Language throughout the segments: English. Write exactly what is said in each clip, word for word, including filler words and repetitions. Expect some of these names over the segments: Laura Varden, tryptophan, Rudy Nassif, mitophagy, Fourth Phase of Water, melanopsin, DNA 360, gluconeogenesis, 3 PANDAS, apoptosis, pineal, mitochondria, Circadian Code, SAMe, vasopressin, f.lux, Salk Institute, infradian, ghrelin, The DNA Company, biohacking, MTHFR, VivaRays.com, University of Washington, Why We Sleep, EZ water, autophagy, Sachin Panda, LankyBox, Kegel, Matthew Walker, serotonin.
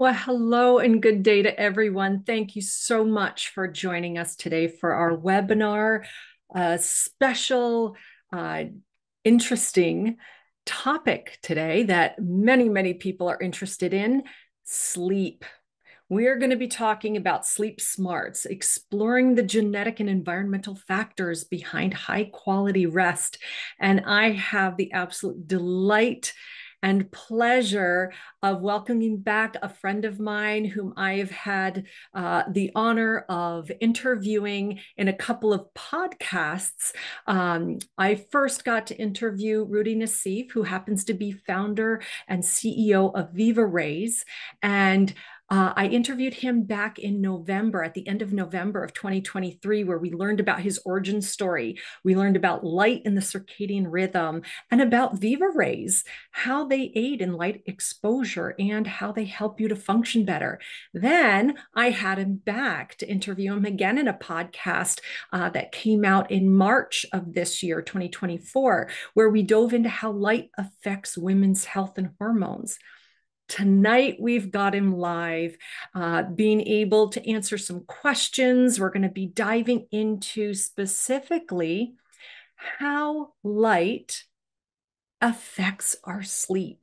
Well, hello and good day to everyone. Thank you so much for joining us today for our webinar, a special, uh, interesting topic today that many, many people are interested in, sleep. We're going to be talking about sleep smarts, exploring the genetic and environmental factors behind high quality rest. And I have the absolute delight and pleasure of welcoming back a friend of mine whom I have had uh, the honor of interviewing in a couple of podcasts. Um, I first got to interview Rudy Nassif, who happens to be founder and C E O of VivaRays, and Uh, I interviewed him back in November, at the end of November of twenty twenty-three, where we learned about his origin story. We learned about light and the circadian rhythm and about VivaRays, how they aid in light exposure and how they help you to function better. Then I had him back to interview him again in a podcast uh, that came out in March of this year, twenty twenty-four, where we dove into how light affects women's health and hormones. Tonight, we've got him live, uh, being able to answer some questions. We're going to be diving into specifically how light affects our sleep,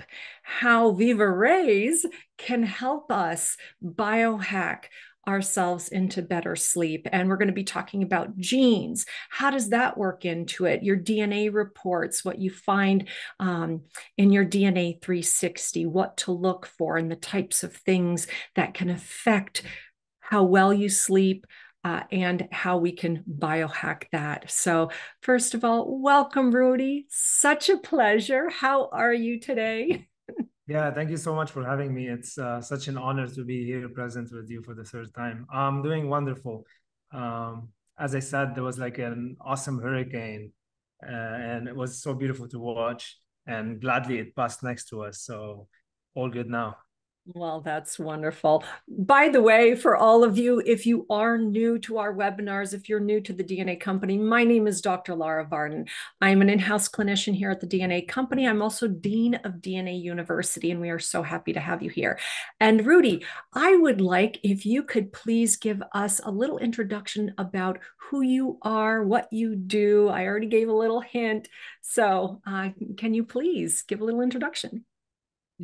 how VivaRays can help us biohack ourselves into better sleep. And we're going to be talking about genes. How does that work into it? Your D N A reports, what you find um, in your D N A three sixty, what to look for, and the types of things that can affect how well you sleep uh, and how we can biohack that. So first of all, welcome, Rudy. Such a pleasure. How are you today? Yeah, thank you so much for having me. It's uh, such an honor to be here present with you for the third time. I'm doing wonderful. Um, as I said, there was like an awesome hurricane uh, and it was so beautiful to watch, and gladly it passed next to us. So all good now. Well, that's wonderful. By the way, for all of you, if you are new to our webinars, if you're new to the D N A Company, my name is Doctor Laura Varden. I'm an in-house clinician here at the D N A Company. I'm also Dean of D N A University, and we are so happy to have you here. And Rudy, I would like if you could please give us a little introduction about who you are, what you do. I already gave a little hint. So uh, can you please give a little introduction?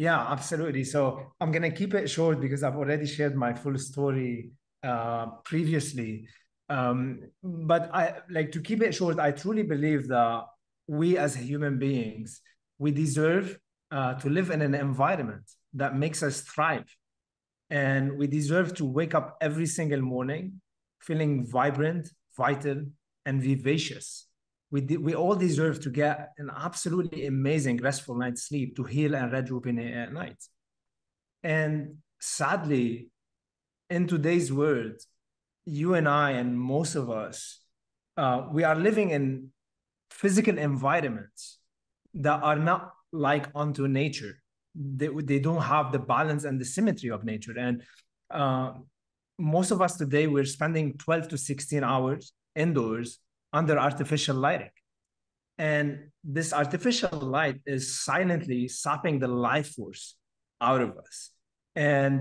Yeah, absolutely. So I'm going to keep it short because I've already shared my full story uh, previously. Um, but I like to keep it short. I truly believe that we as human beings, we deserve uh, to live in an environment that makes us thrive. And we deserve to wake up every single morning feeling vibrant, vital, and vivacious. We, we all deserve to get an absolutely amazing restful night's sleep, to heal and rejuvenate at night. And sadly, in today's world, you and I and most of us, uh, we are living in physical environments that are not like onto nature. They, they don't have the balance and the symmetry of nature. And uh, most of us today, we're spending twelve to sixteen hours indoors under artificial lighting. And this artificial light is silently sapping the life force out of us. And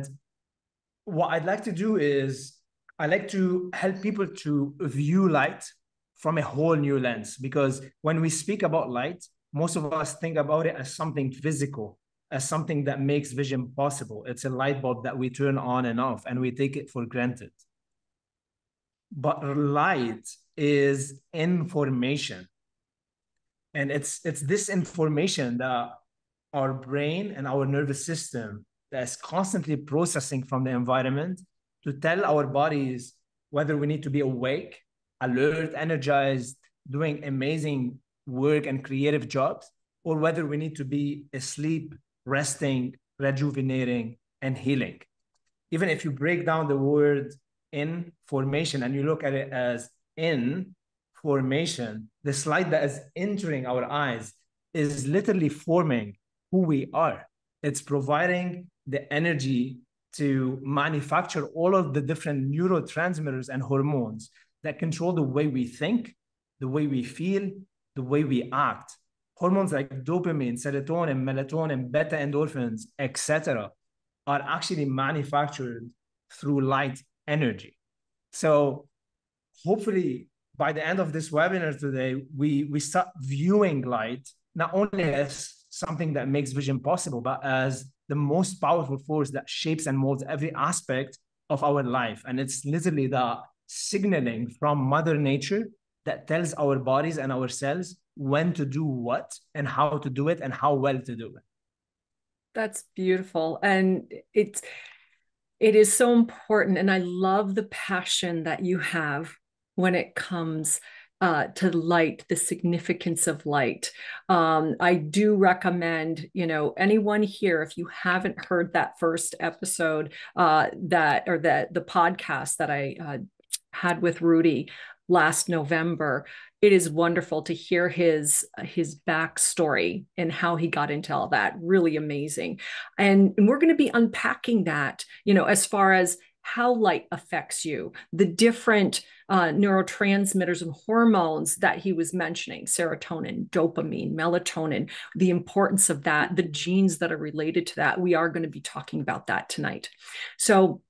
what I'd like to do is, I like to help people to view light from a whole new lens, because when we speak about light, most of us think about it as something physical, as something that makes vision possible. It's a light bulb that we turn on and off, and we take it for granted. But light is information, and it's it's this information that our brain and our nervous system that is constantly processing from the environment to tell our bodies whether we need to be awake, alert, energized, doing amazing work and creative jobs, or whether we need to be asleep, resting, rejuvenating, and healing. Even if you break down the word information and you look at it as in formation, the light that is entering our eyes is literally forming who we are. It's providing the energy to manufacture all of the different neurotransmitters and hormones that control the way we think, the way we feel, the way we act. Hormones like dopamine, serotonin, melatonin, beta endorphins, et cetera. are actually manufactured through light energy. So hopefully by the end of this webinar today, we, we start viewing light not only as something that makes vision possible, but as the most powerful force that shapes and molds every aspect of our life. And it's literally the signaling from Mother Nature that tells our bodies and our cells when to do what and how to do it and how well to do it. That's beautiful. And it's, it is so important. And I love the passion that you have when it comes uh, to light, the significance of light. Um, I do recommend, you know, anyone here, if you haven't heard that first episode uh, that, or that the podcast that I uh, had with Rudy last November, it is wonderful to hear his, his backstory and how he got into all that. Really amazing. And, and we're going to be unpacking that, you know, as far as how light affects you, the different uh, neurotransmitters and hormones that he was mentioning, serotonin, dopamine, melatonin, the importance of that, the genes that are related to that. We are going to be talking about that tonight. So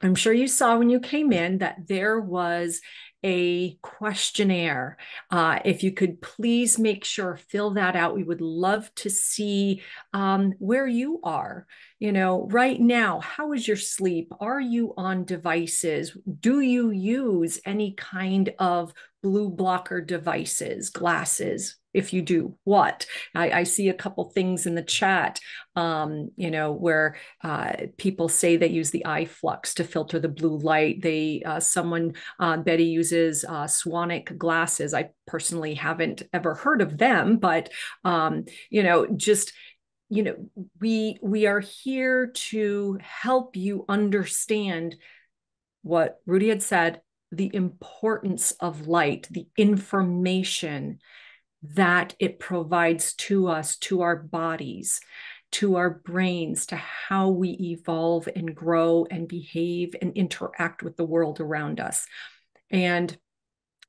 I'm sure you saw when you came in that there was a questionnaire. Uh, if you could please make sure, fill that out. We would love to see um, where you are, you know, right now. How is your sleep? Are you on devices? Do you use any kind of blue blocker devices, glasses? If you do, what? I, I see a couple things in the chat, um, you know, where uh, people say they use the f.lux to filter the blue light. They, uh, someone, uh, Betty uses uh, Swanick glasses. I personally haven't ever heard of them, but, um, you know, just, you know, we, we are here to help you understand what Rudy had said, the importance of light, the information that it provides to us, to our bodies, to our brains, to how we evolve and grow and behave and interact with the world around us. And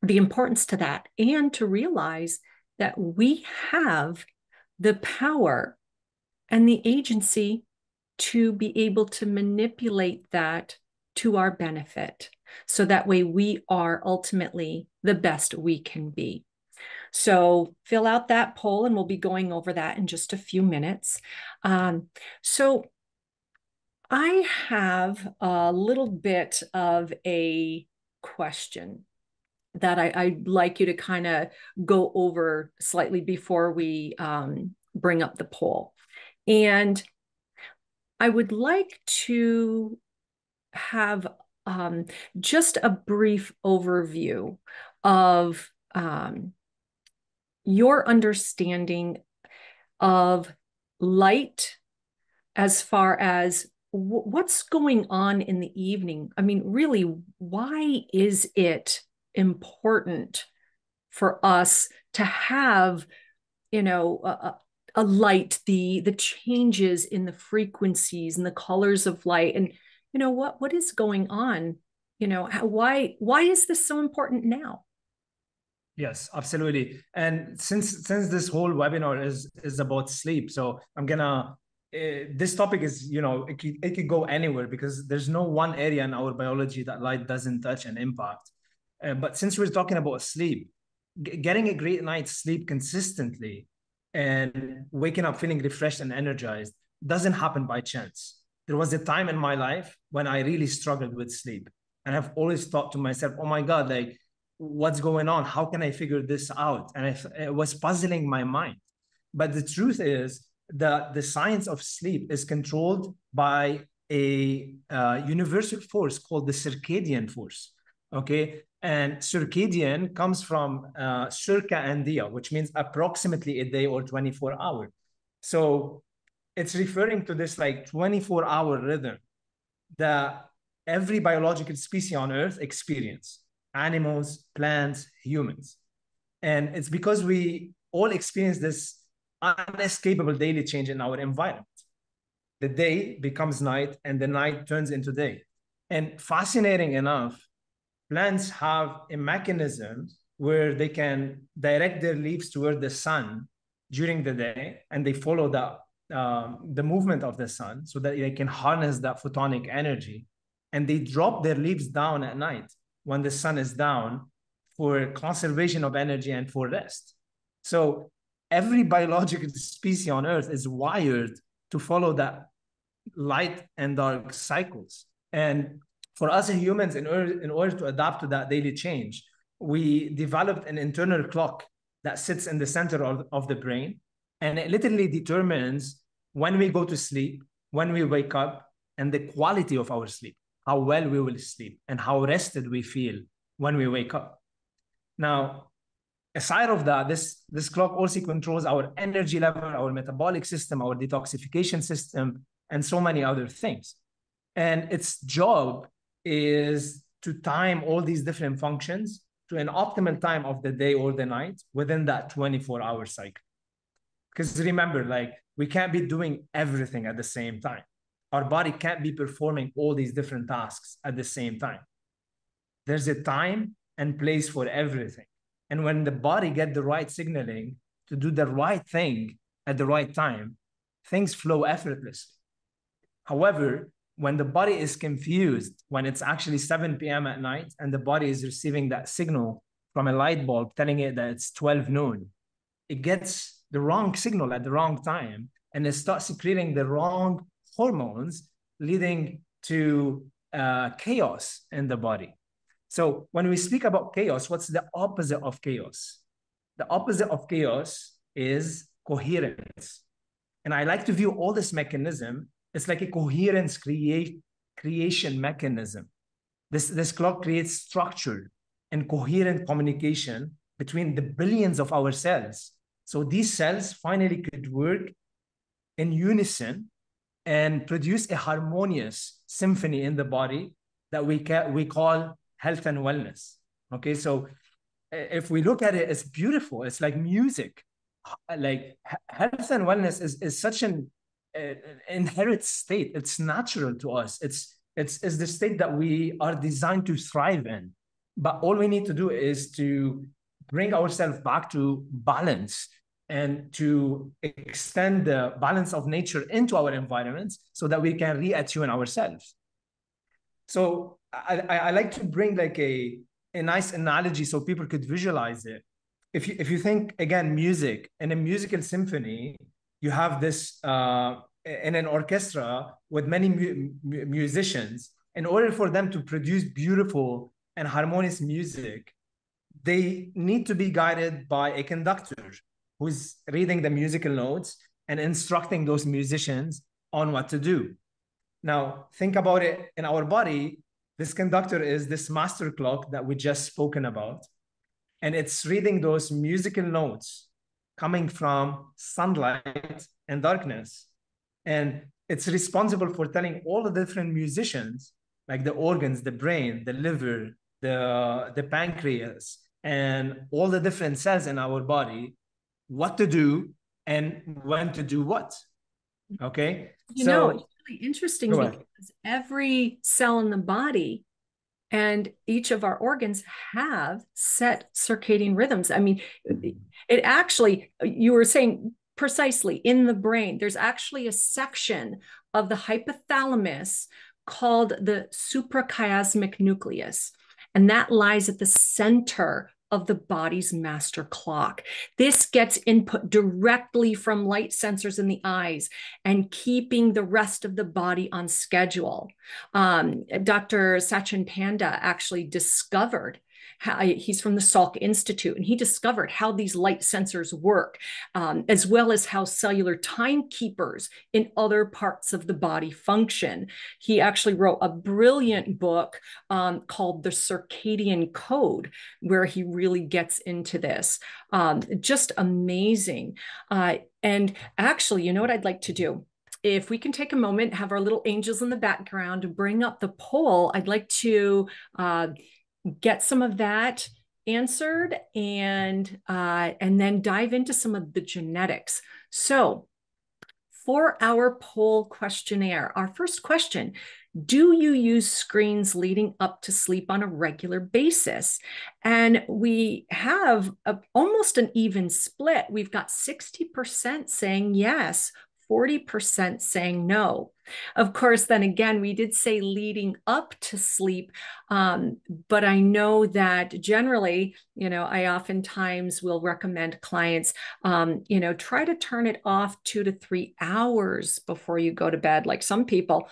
the importance to that, and to realize that we have the power and the agency to be able to manipulate that to our benefit. So that way we are ultimately the best we can be. So fill out that poll, and we'll be going over that in just a few minutes. Um, so I have a little bit of a question that I, I'd like you to kind of go over slightly before we um, bring up the poll. And I would like to have um, just a brief overview of um, your understanding of light as far as what's going on in the evening. I mean, really, why is it important for us to have, you know, a, a light, the, the changes in the frequencies and the colors of light? And, you know, what, what is going on? You know, how, why, why is this so important now? Yes, absolutely. And since since this whole webinar is is about sleep, so I'm gonna uh, this topic is, you know, it could, it could go anywhere because there's no one area in our biology that light doesn't touch and impact. Uh, but since we're talking about sleep, getting a great night's sleep consistently and waking up feeling refreshed and energized doesn't happen by chance. There was a time in my life when I really struggled with sleep, and I've always thought to myself, "Oh my God, like, what's going on? How can I figure this out?" And I, it was puzzling my mind. But the truth is that the science of sleep is controlled by a uh, universal force called the circadian force, okay? And circadian comes from uh, circa and dia, which means approximately a day or twenty-four hours. So it's referring to this like twenty-four hour rhythm that every biological species on Earth experiences. Animals, plants, humans. And it's because we all experience this unescapable daily change in our environment. The day becomes night and the night turns into day. And fascinating enough, plants have a mechanism where they can direct their leaves toward the sun during the day, and they follow the um, the movement of the sun so that they can harness that photonic energy. And they drop their leaves down at night when the sun is down for conservation of energy and for rest. So every biological species on Earth is wired to follow that light and dark cycles. And for us in humans, in order, in order to adapt to that daily change, we developed an internal clock that sits in the center of, of the brain. And it literally determines when we go to sleep, when we wake up, and the quality of our sleep, how well we will sleep, and how rested we feel when we wake up. Now, aside of that, this, this clock also controls our energy level, our metabolic system, our detoxification system, and so many other things. And its job is to time all these different functions to an optimal time of the day or the night within that twenty-four hour cycle. Because remember, like, we can't be doing everything at the same time. Our body can't be performing all these different tasks at the same time. There's a time and place for everything. And when the body gets the right signaling to do the right thing at the right time, things flow effortlessly. However, when the body is confused, when it's actually seven p m at night and the body is receiving that signal from a light bulb telling it that it's twelve noon, it gets the wrong signal at the wrong time and it starts secreting the wrong hormones, leading to uh, chaos in the body. So when we speak about chaos, what's the opposite of chaos? The opposite of chaos is coherence. And I like to view all this mechanism, it's like a coherence create, creation mechanism. This, this clock creates structure and coherent communication between the billions of our cells. So these cells finally could work in unison and produce a harmonious symphony in the body that we, ca we call health and wellness. Okay, so if we look at it, it's beautiful. It's like music. Like health and wellness is, is such an uh, inherent state. It's natural to us. It's, it's, it's the state that we are designed to thrive in. But all we need to do is to bring ourselves back to balance and to extend the balance of nature into our environments so that we can reattune ourselves. So I, I like to bring like a, a nice analogy so people could visualize it. If you, if you think, again, music, in a musical symphony, you have this, uh, in an orchestra with many mu musicians, in order for them to produce beautiful and harmonious music, they need to be guided by a conductor who's reading the musical notes and instructing those musicians on what to do. Now, think about it in our body. This conductor is this master clock that we just spoken about. And it's reading those musical notes coming from sunlight and darkness. And it's responsible for telling all the different musicians, like the organs, the brain, the liver, the, the pancreas, and all the different cells in our body, what to do and when to do what. Okay. You so, know, it's really interesting because every cell in the body and each of our organs have set circadian rhythms. I mean, it actually, you were saying precisely in the brain, there's actually a section of the hypothalamus called the suprachiasmic nucleus. And that lies at the center of the body's master clock. This gets input directly from light sensors in the eyes and keeping the rest of the body on schedule. Um, Doctor Sachin Panda actually discovered, how, he's from the Salk Institute, and he discovered how these light sensors work, um, as well as how cellular timekeepers in other parts of the body function. He actually wrote a brilliant book um, called The Circadian Code, where he really gets into this. Um, just amazing. Uh, and actually, you know what I'd like to do? If we can take a moment, have our little angels in the background and bring up the poll, I'd like to... Uh, get some of that answered and, uh, and then dive into some of the genetics. So for our poll questionnaire, our first question, do you use screens leading up to sleep on a regular basis? And we have a, almost an even split. We've got sixty percent saying yes, forty percent saying no. Of course, then again, we did say leading up to sleep, um, but I know that generally, you know, I oftentimes will recommend clients, um, you know, try to turn it off two to three hours before you go to bed. Like some people,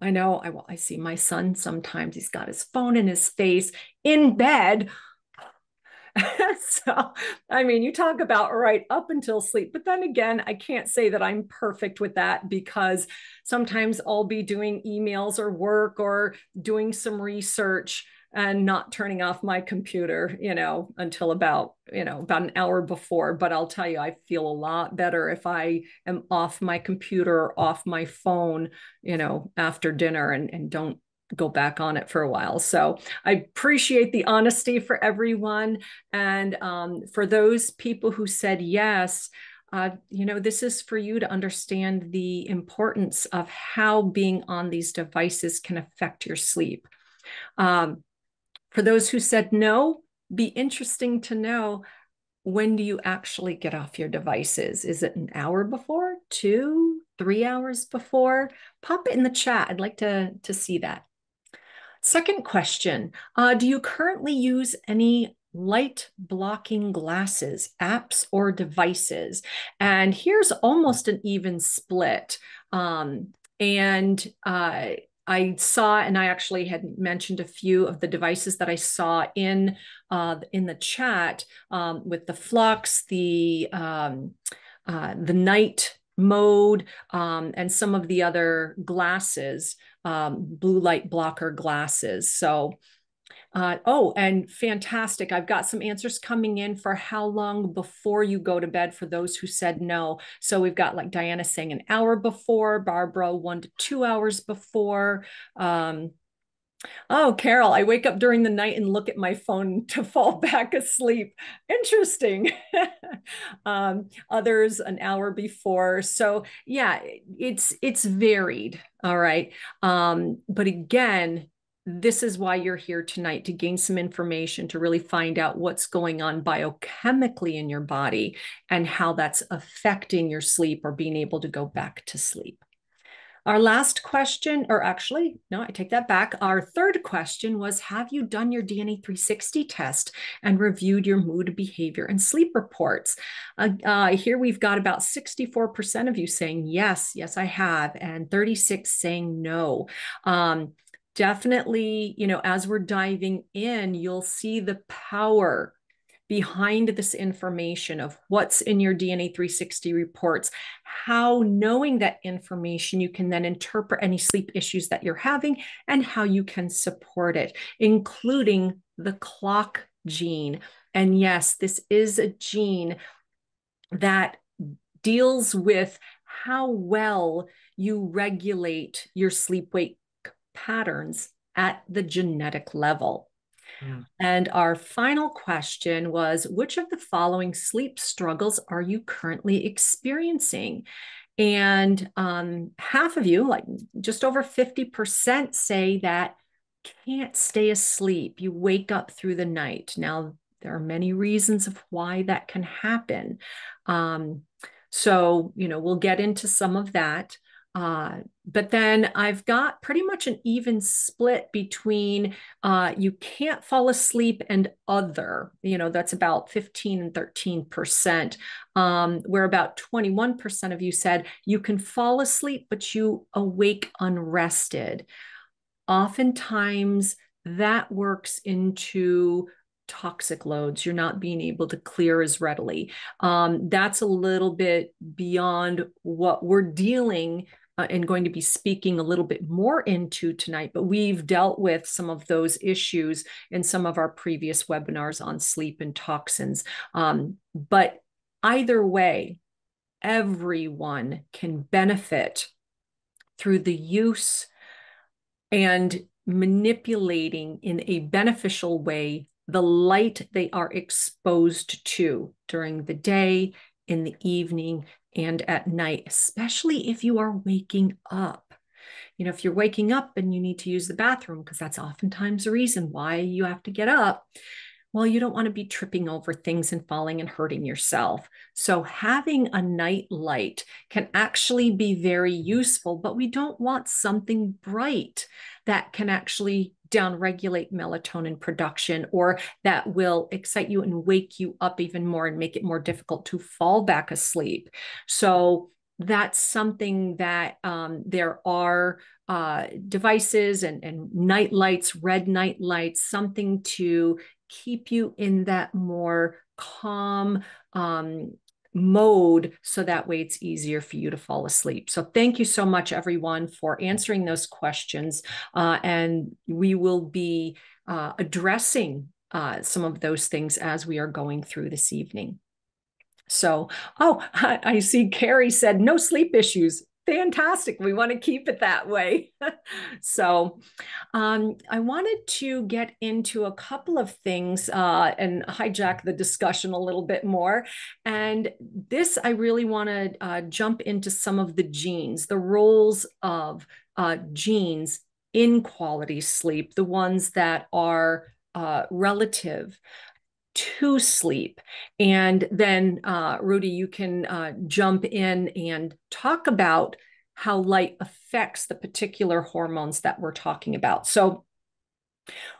I know, I, I see my son sometimes, he's got his phone in his face in bed. So, I mean, you talk about right up until sleep, but then again, I can't say that I'm perfect with that because sometimes I'll be doing emails or work or doing some research and not turning off my computer, you know, until about, you know, about an hour before. But I'll tell you, I feel a lot better if I am off my computer, or off my phone, you know, after dinner and, and don't go back on it for a while. So I appreciate the honesty for everyone. And um, for those people who said yes, uh, you know, this is for you to understand the importance of how being on these devices can affect your sleep. Um, for those who said no, be interesting to know, when do you actually get off your devices? Is it an hour before, two, three hours before? Pop it in the chat. I'd like to, to see that. Second question, uh, do you currently use any light blocking glasses, apps, or devices? And here's almost an even split. Um, and uh, I saw, and I actually had mentioned a few of the devices that I saw in, uh, in the chat um, with the Flux, the, um, uh, the night mode, um, and some of the other glasses. Um, blue light blocker glasses. So, uh, oh, and fantastic. I've got some answers coming in for how long before you go to bed for those who said no. So we've got like Diana saying an hour before, Barbara one to two hours before. Um, oh, Carol, I wake up during the night and look at my phone to fall back asleep. Interesting. um, others an hour before. So yeah, it's, it's varied. All right. Um, but again, this is why you're here tonight, to gain some information, to really find out what's going on biochemically in your body and how that's affecting your sleep or being able to go back to sleep. Our last question, or actually, no, I take that back. Our third question was, have you done your D N A three sixty test and reviewed your mood, behavior, and sleep reports? Uh, uh, here we've got about sixty-four percent of you saying, yes, yes, I have, and thirty-six saying no. Um, definitely, you know, as we're diving in, you'll see the power behind this information of what's in your D N A three sixty reports, how knowing that information, you can then interpret any sleep issues that you're having and how you can support it, including the clock gene. And yes, this is a gene that deals with how well you regulate your sleep-wake patterns at the genetic level. Yeah. And our final question was, which of the following sleep struggles are you currently experiencing? And um, half of you, like just over fifty percent, say that can't stay asleep. You wake up through the night. Now, there are many reasons of why that can happen. Um, so, you know, we'll get into some of that. Uh, but then I've got pretty much an even split between uh, you can't fall asleep and other, you know, that's about fifteen and thirteen percent, um, where about twenty-one percent of you said you can fall asleep, but you awake unrested. Oftentimes that works into toxic loads. You're not being able to clear as readily. Um, that's a little bit beyond what we're dealing with Uh, and going to be speaking a little bit more into tonight, but we've dealt with some of those issues in some of our previous webinars on sleep and toxins. Um, but either way, everyone can benefit through the use and manipulating in a beneficial way the light they are exposed to during the day, in the evening, and at night, especially if you are waking up. You know, if you're waking up and you need to use the bathroom, because that's oftentimes the reason why you have to get up. Well, you don't want to be tripping over things and falling and hurting yourself. So having a night light can actually be very useful, but we don't want something bright that can actually downregulate melatonin production, or that will excite you and wake you up even more and make it more difficult to fall back asleep. So that's something that um, there are uh, devices and, and night lights, red night lights, something to keep you in that more calm um, mode, so that way it's easier for you to fall asleep. So thank you so much, everyone, for answering those questions. Uh, and we will be uh, addressing uh, some of those things as we are going through this evening. So, oh, I, I see Carrie said no sleep issues. Fantastic. We want to keep it that way. So um, I wanted to get into a couple of things uh, and hijack the discussion a little bit more. And this, I really want to uh, jump into some of the genes, the roles of uh, genes in quality sleep, the ones that are uh, relative to sleep. And then, uh, Rudy, you can uh, jump in and talk about how light affects the particular hormones that we're talking about. So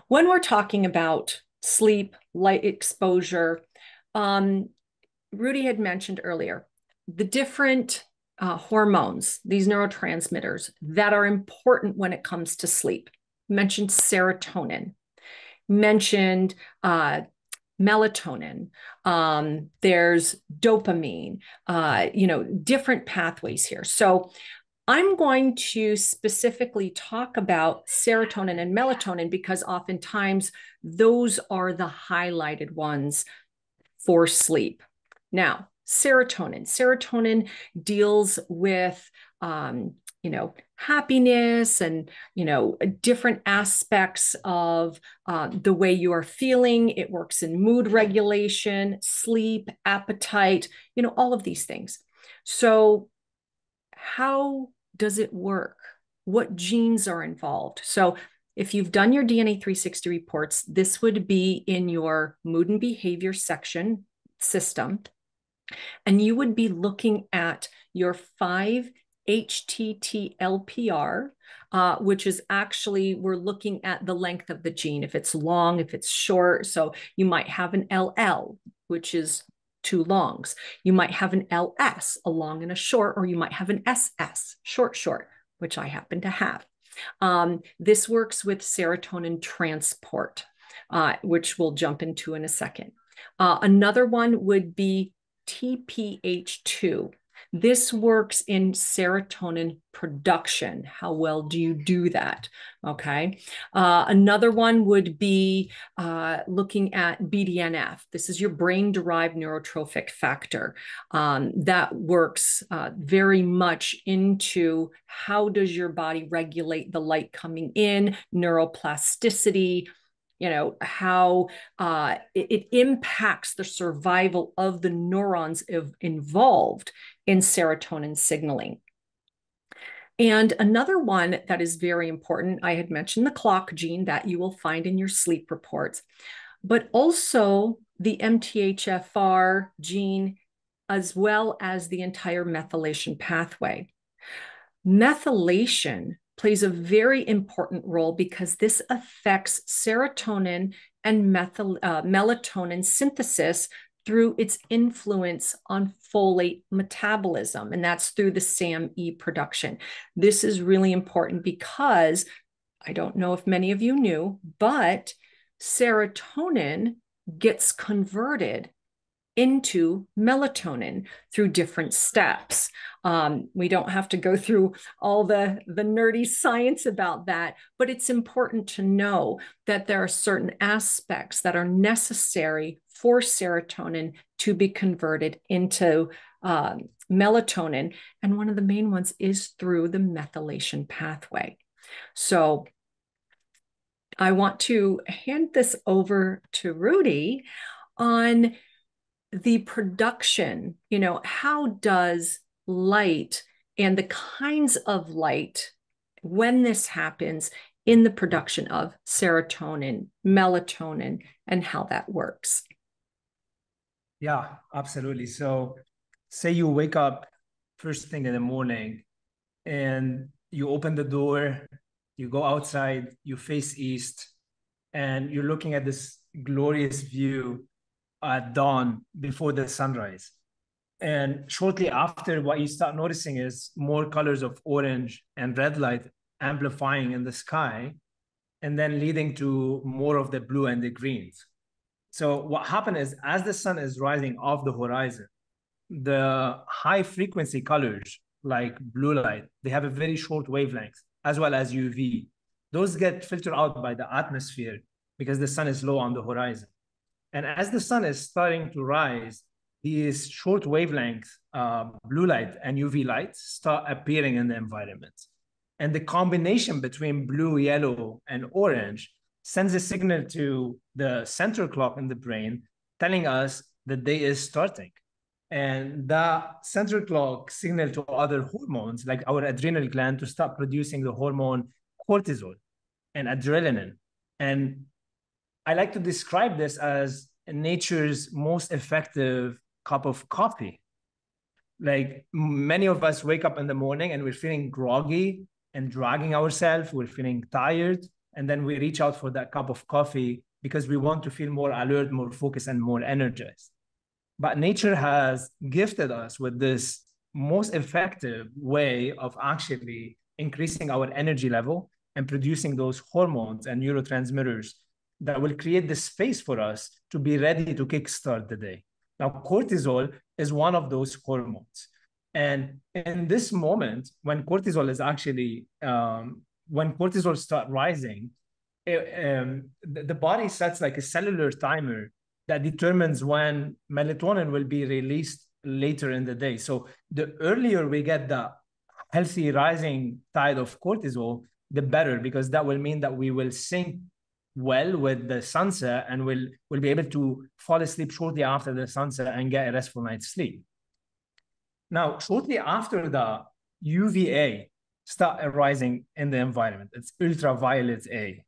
when we're talking about sleep, light exposure, um, Rudy had mentioned earlier, the different uh, hormones, these neurotransmitters that are important when it comes to sleep. Mentioned serotonin, mentioned uh, melatonin, um, there's dopamine, uh, you know, different pathways here. So I'm going to specifically talk about serotonin and melatonin because oftentimes those are the highlighted ones for sleep. Now, serotonin. Serotonin deals with, um, you know, happiness and, you know, different aspects of uh, the way you are feeling. It works in mood regulation, sleep, appetite, you know, all of these things. So how does it work? What genes are involved? So if you've done your D N A three sixty reports, this would be in your mood and behavior section system. And you would be looking at your five H T T L P R, uh, which is actually, we're looking at the length of the gene, if it's long, if it's short. So you might have an L L, which is two longs. You might have an L S, a long and a short, or you might have an S S, short, short, which I happen to have. Um, this works with serotonin transport, uh, which we'll jump into in a second. Uh, another one would be T P H two. This works in serotonin production. How well do you do that? Okay. Uh, another one would be uh, looking at B D N F. This is your brain-derived neurotrophic factor. Um, that works uh, very much into how does your body regulate the light coming in, neuroplasticity, you know, how uh, it, it impacts the survival of the neurons of, involved in serotonin signaling. And another one that is very important, I had mentioned the clock gene that you will find in your sleep reports, but also the M T H F R gene, as well as the entire methylation pathway. Methylation plays a very important role because this affects serotonin and methyl, uh, melatonin synthesis through its influence on folate metabolism, and that's through the SAMe production. This is really important because, I don't know if many of you knew, but serotonin gets converted into melatonin through different steps. Um, we don't have to go through all the, the nerdy science about that, but it's important to know that there are certain aspects that are necessary for serotonin to be converted into uh, melatonin. And one of the main ones is through the methylation pathway. So I want to hand this over to Rudy on the production. You know, how does light and the kinds of light, when this happens, in the production of serotonin, melatonin, and how that works. Yeah, absolutely. So say you wake up first thing in the morning and you open the door, you go outside, you face east, and you're looking at this glorious view at dawn before the sunrise. And shortly after, what you start noticing is more colors of orange and red light amplifying in the sky, and then leading to more of the blue and the greens. So what happened is, as the sun is rising off the horizon, the high frequency colors like blue light, they have a very short wavelength, as well as U V. Those get filtered out by the atmosphere because the sun is low on the horizon. And as the sun is starting to rise, these short wavelength uh, blue light and U V lights start appearing in the environment. And the combination between blue, yellow, and orange sends a signal to the central clock in the brain telling us the day is starting. And that central clock signal to other hormones, like our adrenal gland, to start producing the hormone cortisol and adrenaline. And I like to describe this as nature's most effective cup of coffee. Like, many of us wake up in the morning and we're feeling groggy and dragging ourselves, we're feeling tired, and then we reach out for that cup of coffee because we want to feel more alert, more focused, and more energized. But nature has gifted us with this most effective way of actually increasing our energy level and producing those hormones and neurotransmitters that will create the space for us to be ready to kickstart the day. Now, cortisol is one of those hormones. And in this moment, when cortisol is actually, um, when cortisol starts rising, it, um, the, the body sets like a cellular timer that determines when melatonin will be released later in the day. So the earlier we get the healthy rising tide of cortisol, the better, because that will mean that we will sync well with the sunset and we'll, we'll be able to fall asleep shortly after the sunset and get a restful night's sleep. Now, shortly after the U V A start arising in the environment, it's ultraviolet A,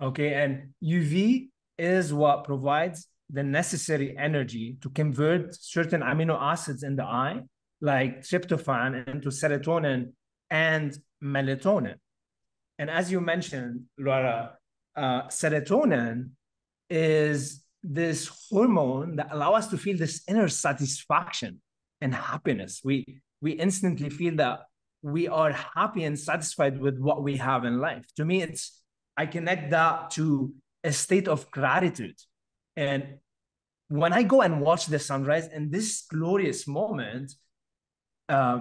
okay? And U V is what provides the necessary energy to convert certain amino acids in the eye, like tryptophan, into serotonin and melatonin. And as you mentioned, Laura, uh, serotonin is this hormone that allows us to feel this inner satisfaction and happiness. We, we instantly feel that we are happy and satisfied with what we have in life. To me, it's, I connect that to a state of gratitude. And when I go and watch the sunrise in this glorious moment, uh,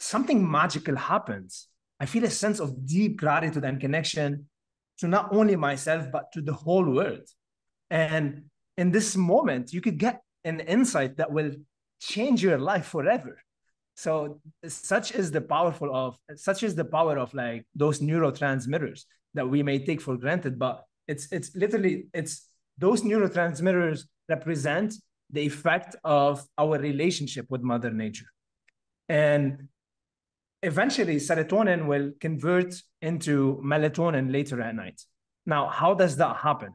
something magical happens. I feel a sense of deep gratitude and connection to not only myself, but to the whole world. And in this moment, you could get an insight that will change your life forever. So such is the powerful of, such is the power of like those neurotransmitters that we may take for granted, but it's, it's literally, it's, those neurotransmitters represent the effect of our relationship with Mother Nature. And eventually, serotonin will convert into melatonin later at night. Now, how does that happen?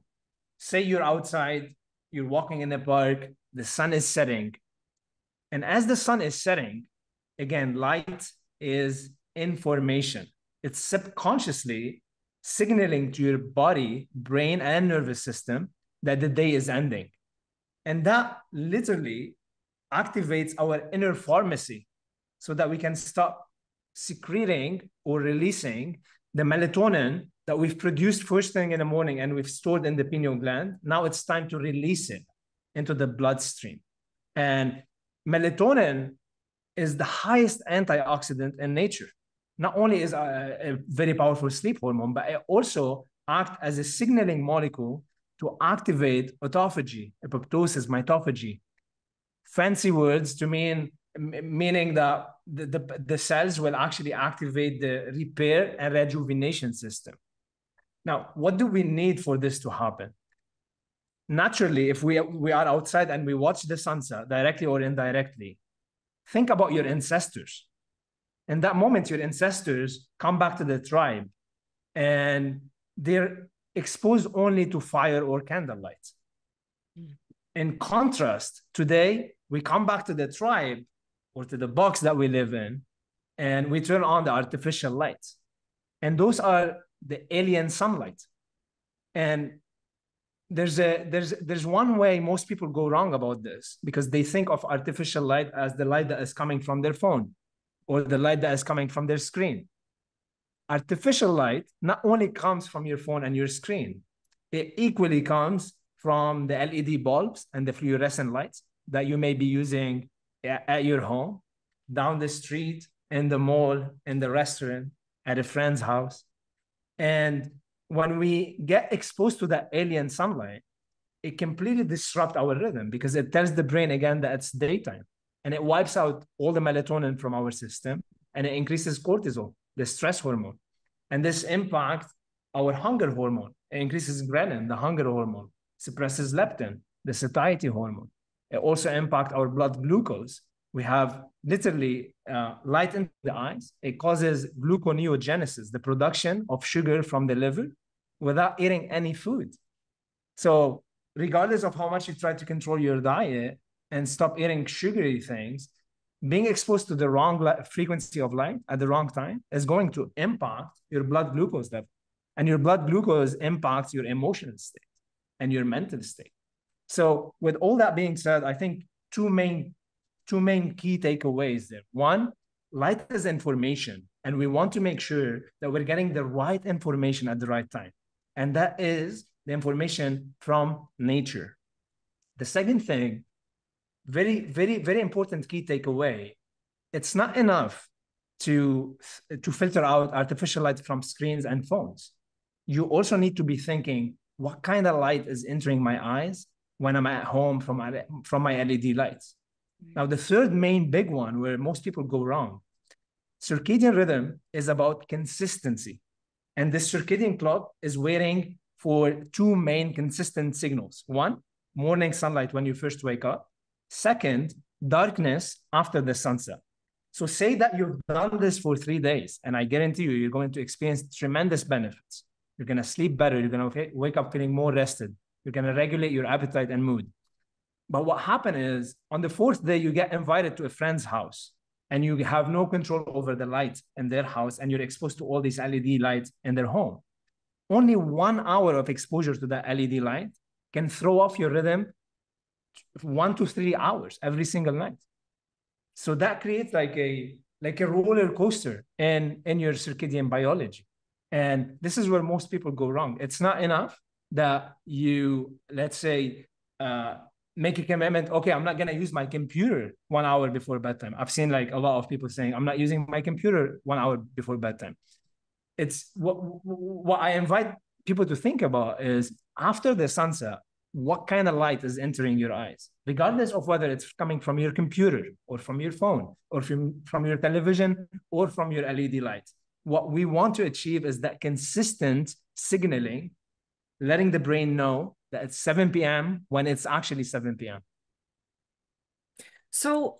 Say you're outside, you're walking in the park, the sun is setting. And as the sun is setting, again, light is information. It's subconsciously signaling to your body, brain, and nervous system that the day is ending. And that literally activates our inner pharmacy so that we can stop secreting or releasing the melatonin that we've produced first thing in the morning and we've stored in the pineal gland. Now it's time to release it into the bloodstream. And melatonin is the highest antioxidant in nature. Not only is a, a very powerful sleep hormone, but it also acts as a signaling molecule to activate autophagy, apoptosis, mitophagy. Fancy words to mean, meaning that the, the, the cells will actually activate the repair and rejuvenation system. Now, what do we need for this to happen? Naturally, if we, we are outside and we watch the sunset, directly or indirectly, think about your ancestors. In that moment, your ancestors come back to the tribe and they're exposed only to fire or candlelight. Mm. In contrast, today, we come back to the tribe or to the box that we live in, and we turn on the artificial light. And those are the alien sunlight. And there's a there's there's one way most people go wrong about this, because they think of artificial light as the light that is coming from their phone or the light that is coming from their screen. Artificial light not only comes from your phone and your screen, it equally comes from the L E D bulbs and the fluorescent lights that you may be using at your home, down the street, in the mall, in the restaurant, at a friend's house. And when we get exposed to that alien sunlight, it completely disrupts our rhythm, because it tells the brain again that it's daytime, and it wipes out all the melatonin from our system, and it increases cortisol, the stress hormone. And this impacts our hunger hormone. It increases ghrelin, the hunger hormone, suppresses leptin, the satiety hormone. It also impacts our blood glucose. We have literally uh, light in the eyes. It causes gluconeogenesis, the production of sugar from the liver without eating any food. So regardless of how much you try to control your diet and stop eating sugary things, being exposed to the wrong light, frequency of light at the wrong time is going to impact your blood glucose level. And your blood glucose impacts your emotional state and your mental state. So with all that being said, I think two main, two main key takeaways there. One, light is information, and we want to make sure that we're getting the right information at the right time. And that is the information from nature. The second thing, very, very, very important key takeaway, it's not enough to, to filter out artificial light from screens and phones. You also need to be thinking, what kind of light is entering my eyes when I'm at home from my, from my L E D lights? Right. Now, the third main big one where most people go wrong, circadian rhythm is about consistency. And this circadian clock is waiting for two main consistent signals. One, morning sunlight when you first wake up. Second, darkness after the sunset. So say that you've done this for three days, and I guarantee you, you're going to experience tremendous benefits. You're going to sleep better. You're going to wake up feeling more rested. You're going to regulate your appetite and mood. But what happened is, on the fourth day, you get invited to a friend's house, and you have no control over the light in their house, and you're exposed to all these L E D lights in their home. Only one hour of exposure to that L E D light can throw off your rhythm one to three hours every single night. So that creates like a, like a roller coaster in, in your circadian biology. And this is where most people go wrong. It's not enough that you, let's say, uh, make a commitment, okay, I'm not going to use my computer one hour before bedtime. I've seen like a lot of people saying, I'm not using my computer one hour before bedtime. It's what, what I invite people to think about is, after the sunset, what kind of light is entering your eyes, regardless of whether it's coming from your computer or from your phone or from, from your television or from your L E D light. What we want to achieve is that consistent signaling, letting the brain know that it's seven p m when it's actually seven p m So,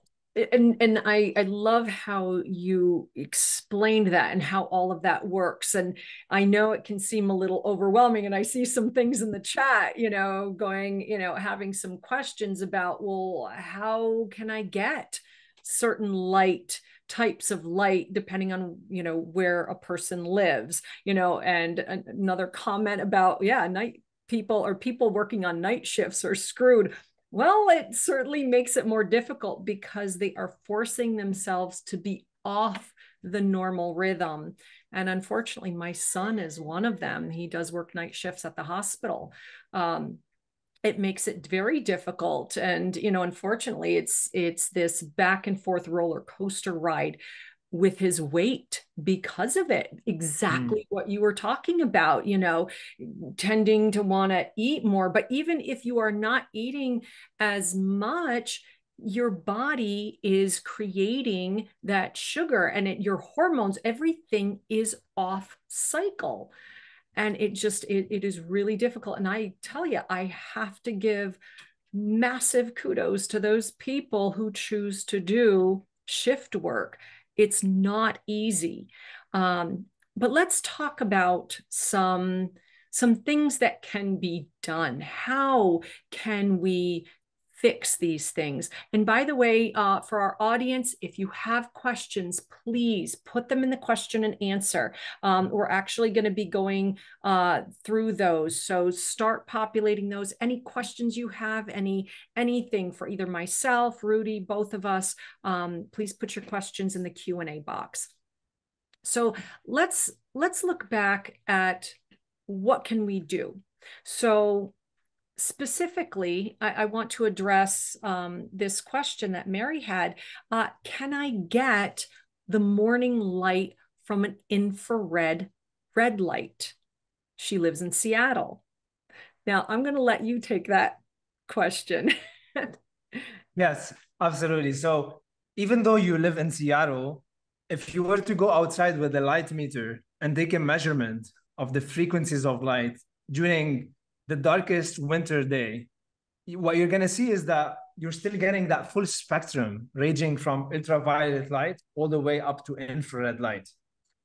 and and I, I love how you explained that and how all of that works. And I know it can seem a little overwhelming, and I see some things in the chat, you know, going, you know, having some questions about, well, how can I get certain light, types of light, depending on, you know, where a person lives, you know, and another comment about, yeah, night people or people working on night shifts are screwed. Well, it certainly makes it more difficult because they are forcing themselves to be off the normal rhythm. And unfortunately, my son is one of them. He does work night shifts at the hospital. Um, it makes it very difficult. And, you know, unfortunately, it's, it's this back and forth roller coaster ride with his weight because of it. Exactly mm. what you were talking about, you know, tending to want to eat more. But even if you are not eating as much, your body is creating that sugar, and it, your hormones, everything is off cycle. And it just, it, it is really difficult. And I tell you, I have to give massive kudos to those people who choose to do shift work. It's not easy. Um, but let's talk about some some things that can be done. How can we fix these things? And by the way, uh, for our audience, if you have questions, please put them in the question and answer. Um, we're actually going to be going uh, through those. So start populating those. Any questions you have, any anything for either myself, Rudy, both of us, um, please put your questions in the Q and A box. So let's let's look back at what can we do. So specifically, I, I want to address um, this question that Mary had. Uh, can I get the morning light from an infrared red light? She lives in Seattle. Now, I'm going to let you take that question. Yes, absolutely. So even though you live in Seattle, if you were to go outside with a light meter and take a measurement of the frequencies of light during the darkest winter day, what you're going to see is that you're still getting that full spectrum ranging from ultraviolet light all the way up to infrared light.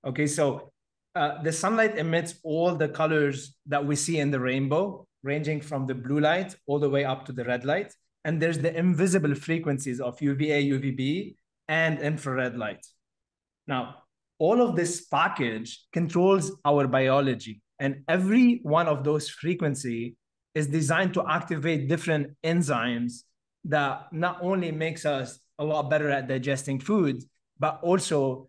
Okay, so uh, the sunlight emits all the colors that we see in the rainbow, ranging from the blue light all the way up to the red light. And there's the invisible frequencies of U V A, U V B, and infrared light. Now, all of this package controls our biology. And every one of those frequencies is designed to activate different enzymes that not only makes us a lot better at digesting food, but also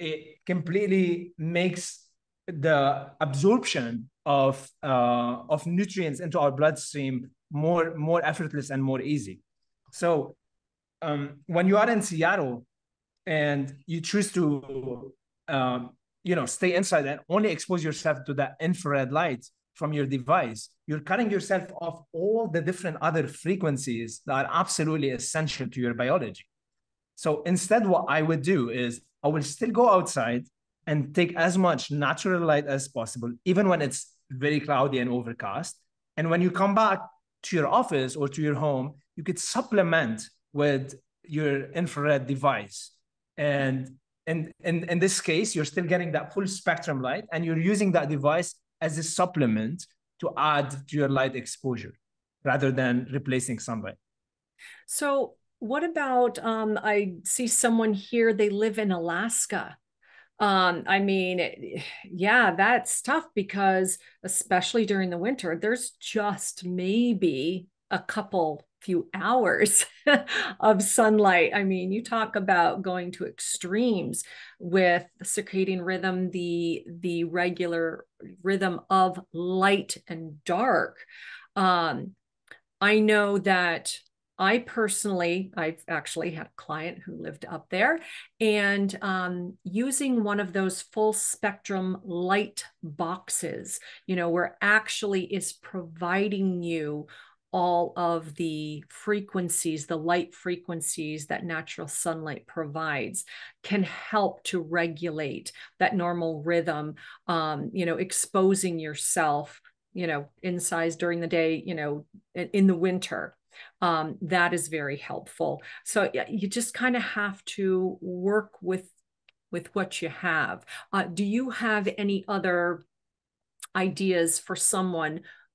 it completely makes the absorption of, uh, of nutrients into our bloodstream more, more effortless and more easy. So um, when you are in Seattle and you choose to um, you know, stay inside and only expose yourself to the infrared light from your device, you're cutting yourself off all the different other frequencies that are absolutely essential to your biology. So instead, what I would do is I will still go outside and take as much natural light as possible, even when it's very cloudy and overcast. And when you come back to your office or to your home, you could supplement with your infrared device. And And in, in this case, you're still getting that full spectrum light, and you're using that device as a supplement to add to your light exposure rather than replacing sunlight. So what about, um, I see someone here, they live in Alaska. Um, I mean, yeah, that's tough because especially during the winter, there's just maybe a couple few hours of sunlight. I mean, you talk about going to extremes with the circadian rhythm, the, the regular rhythm of light and dark. Um, I know that I personally, I've actually had a client who lived up there, and um, using one of those full spectrum light boxes, you know, where actually is providing you all of the frequencies, the light frequencies that natural sunlight provides, can help to regulate that normal rhythm, um, you know, exposing yourself, you know, inside during the day, you know, in the winter. Um, that is very helpful. So you just kind of have to work with, with what you have. Uh, do you have any other ideas for someone,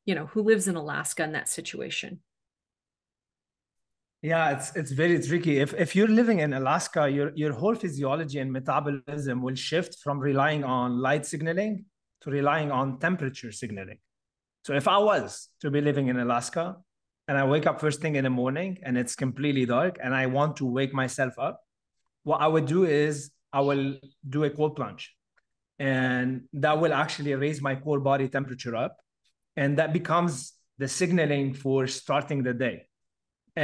you know, who lives in Alaska in that situation? Yeah, it's it's very tricky. If if you're living in Alaska, your your whole physiology and metabolism will shift from relying on light signaling to relying on temperature signaling. So if I was to be living in Alaska and I wake up first thing in the morning and it's completely dark and I want to wake myself up, what I would do is I will do a cold plunge. And that will actually raise my core body temperature up. And that becomes the signaling for starting the day.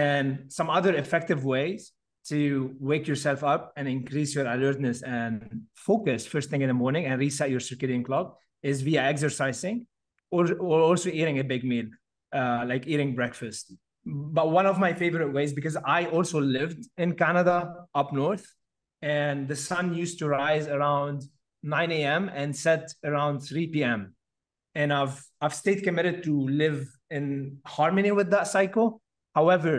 And some other effective ways to wake yourself up and increase your alertness and focus first thing in the morning and reset your circadian clock is via exercising or, or also eating a big meal, uh, like eating breakfast. But one of my favorite ways, because I also lived in Canada up north, and the sun used to rise around nine A M and set around three P M And I've, I've stayed committed to live in harmony with that cycle. However,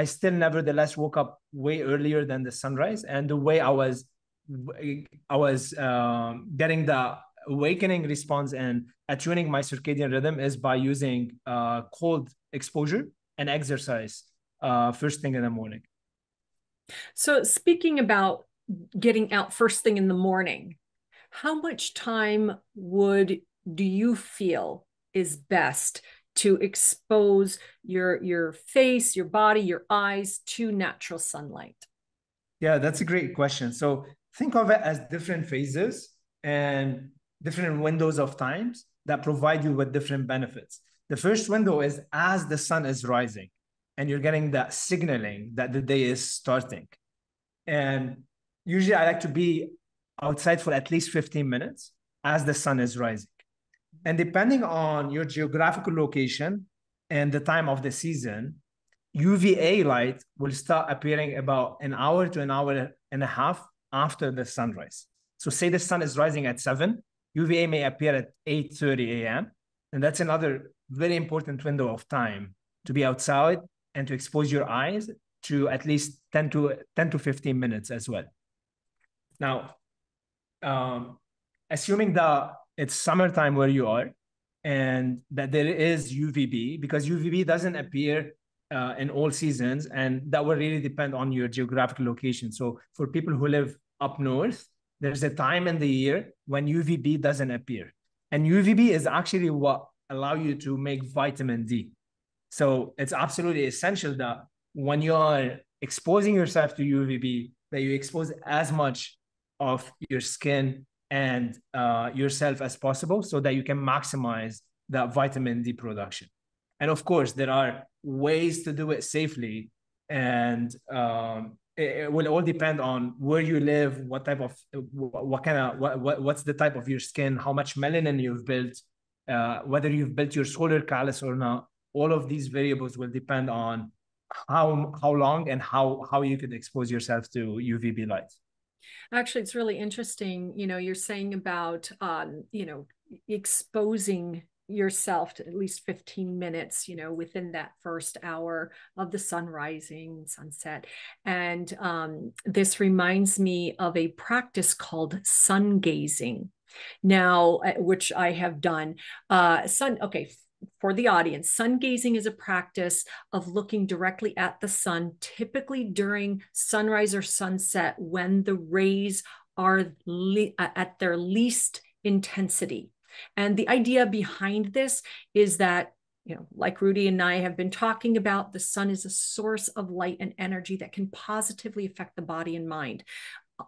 I still nevertheless woke up way earlier than the sunrise. And the way I was, I was um, getting the awakening response and attuning my circadian rhythm is by using uh, cold exposure and exercise uh, first thing in the morning. So speaking about getting out first thing in the morning, how much time would do you feel is best to expose your, your face, your body, your eyes to natural sunlight? Yeah, that's a great question. So think of it as different phases and different windows of times that provide you with different benefits. The first window is as the sun is rising and you're getting that signaling that the day is starting. And usually I like to be outside for at least fifteen minutes as the sun is rising. And depending on your geographical location and the time of the season, U V A light will start appearing about an hour to an hour and a half after the sunrise. So say the sun is rising at seven, U V A may appear at eight thirty a m And that's another very important window of time to be outside and to expose your eyes to at least ten to fifteen minutes as well. Now, um, assuming that it's summertime where you are and that there is U V B, because U V B doesn't appear uh, in all seasons, and that will really depend on your geographical location. So for people who live up north, there's a time in the year when U V B doesn't appear. And U V B is actually what allows you to make vitamin D. So it's absolutely essential that when you are exposing yourself to U V B, that you expose as much of your skin and uh, yourself as possible so that you can maximize that vitamin D production. And of course, there are ways to do it safely, and um, it, it will all depend on where you live, what type of, what kind of, what, what what's the type of your skin, how much melanin you've built, uh, whether you've built your solar callus or not. All of these variables will depend on how how long and how how you could expose yourself to U V B light. Actually, it's really interesting. You know, you're saying about, um, you know, exposing yourself to at least fifteen minutes, you know, within that first hour of the sun rising, sunset. And um, this reminds me of a practice called sun gazing now, which I have done. Uh, sun, okay. For the audience, sun gazing is a practice of looking directly at the sun, typically during sunrise or sunset when the rays are at their least intensity. And the idea behind this is that, you know, like Rudy and I have been talking about, the sun is a source of light and energy that can positively affect the body and mind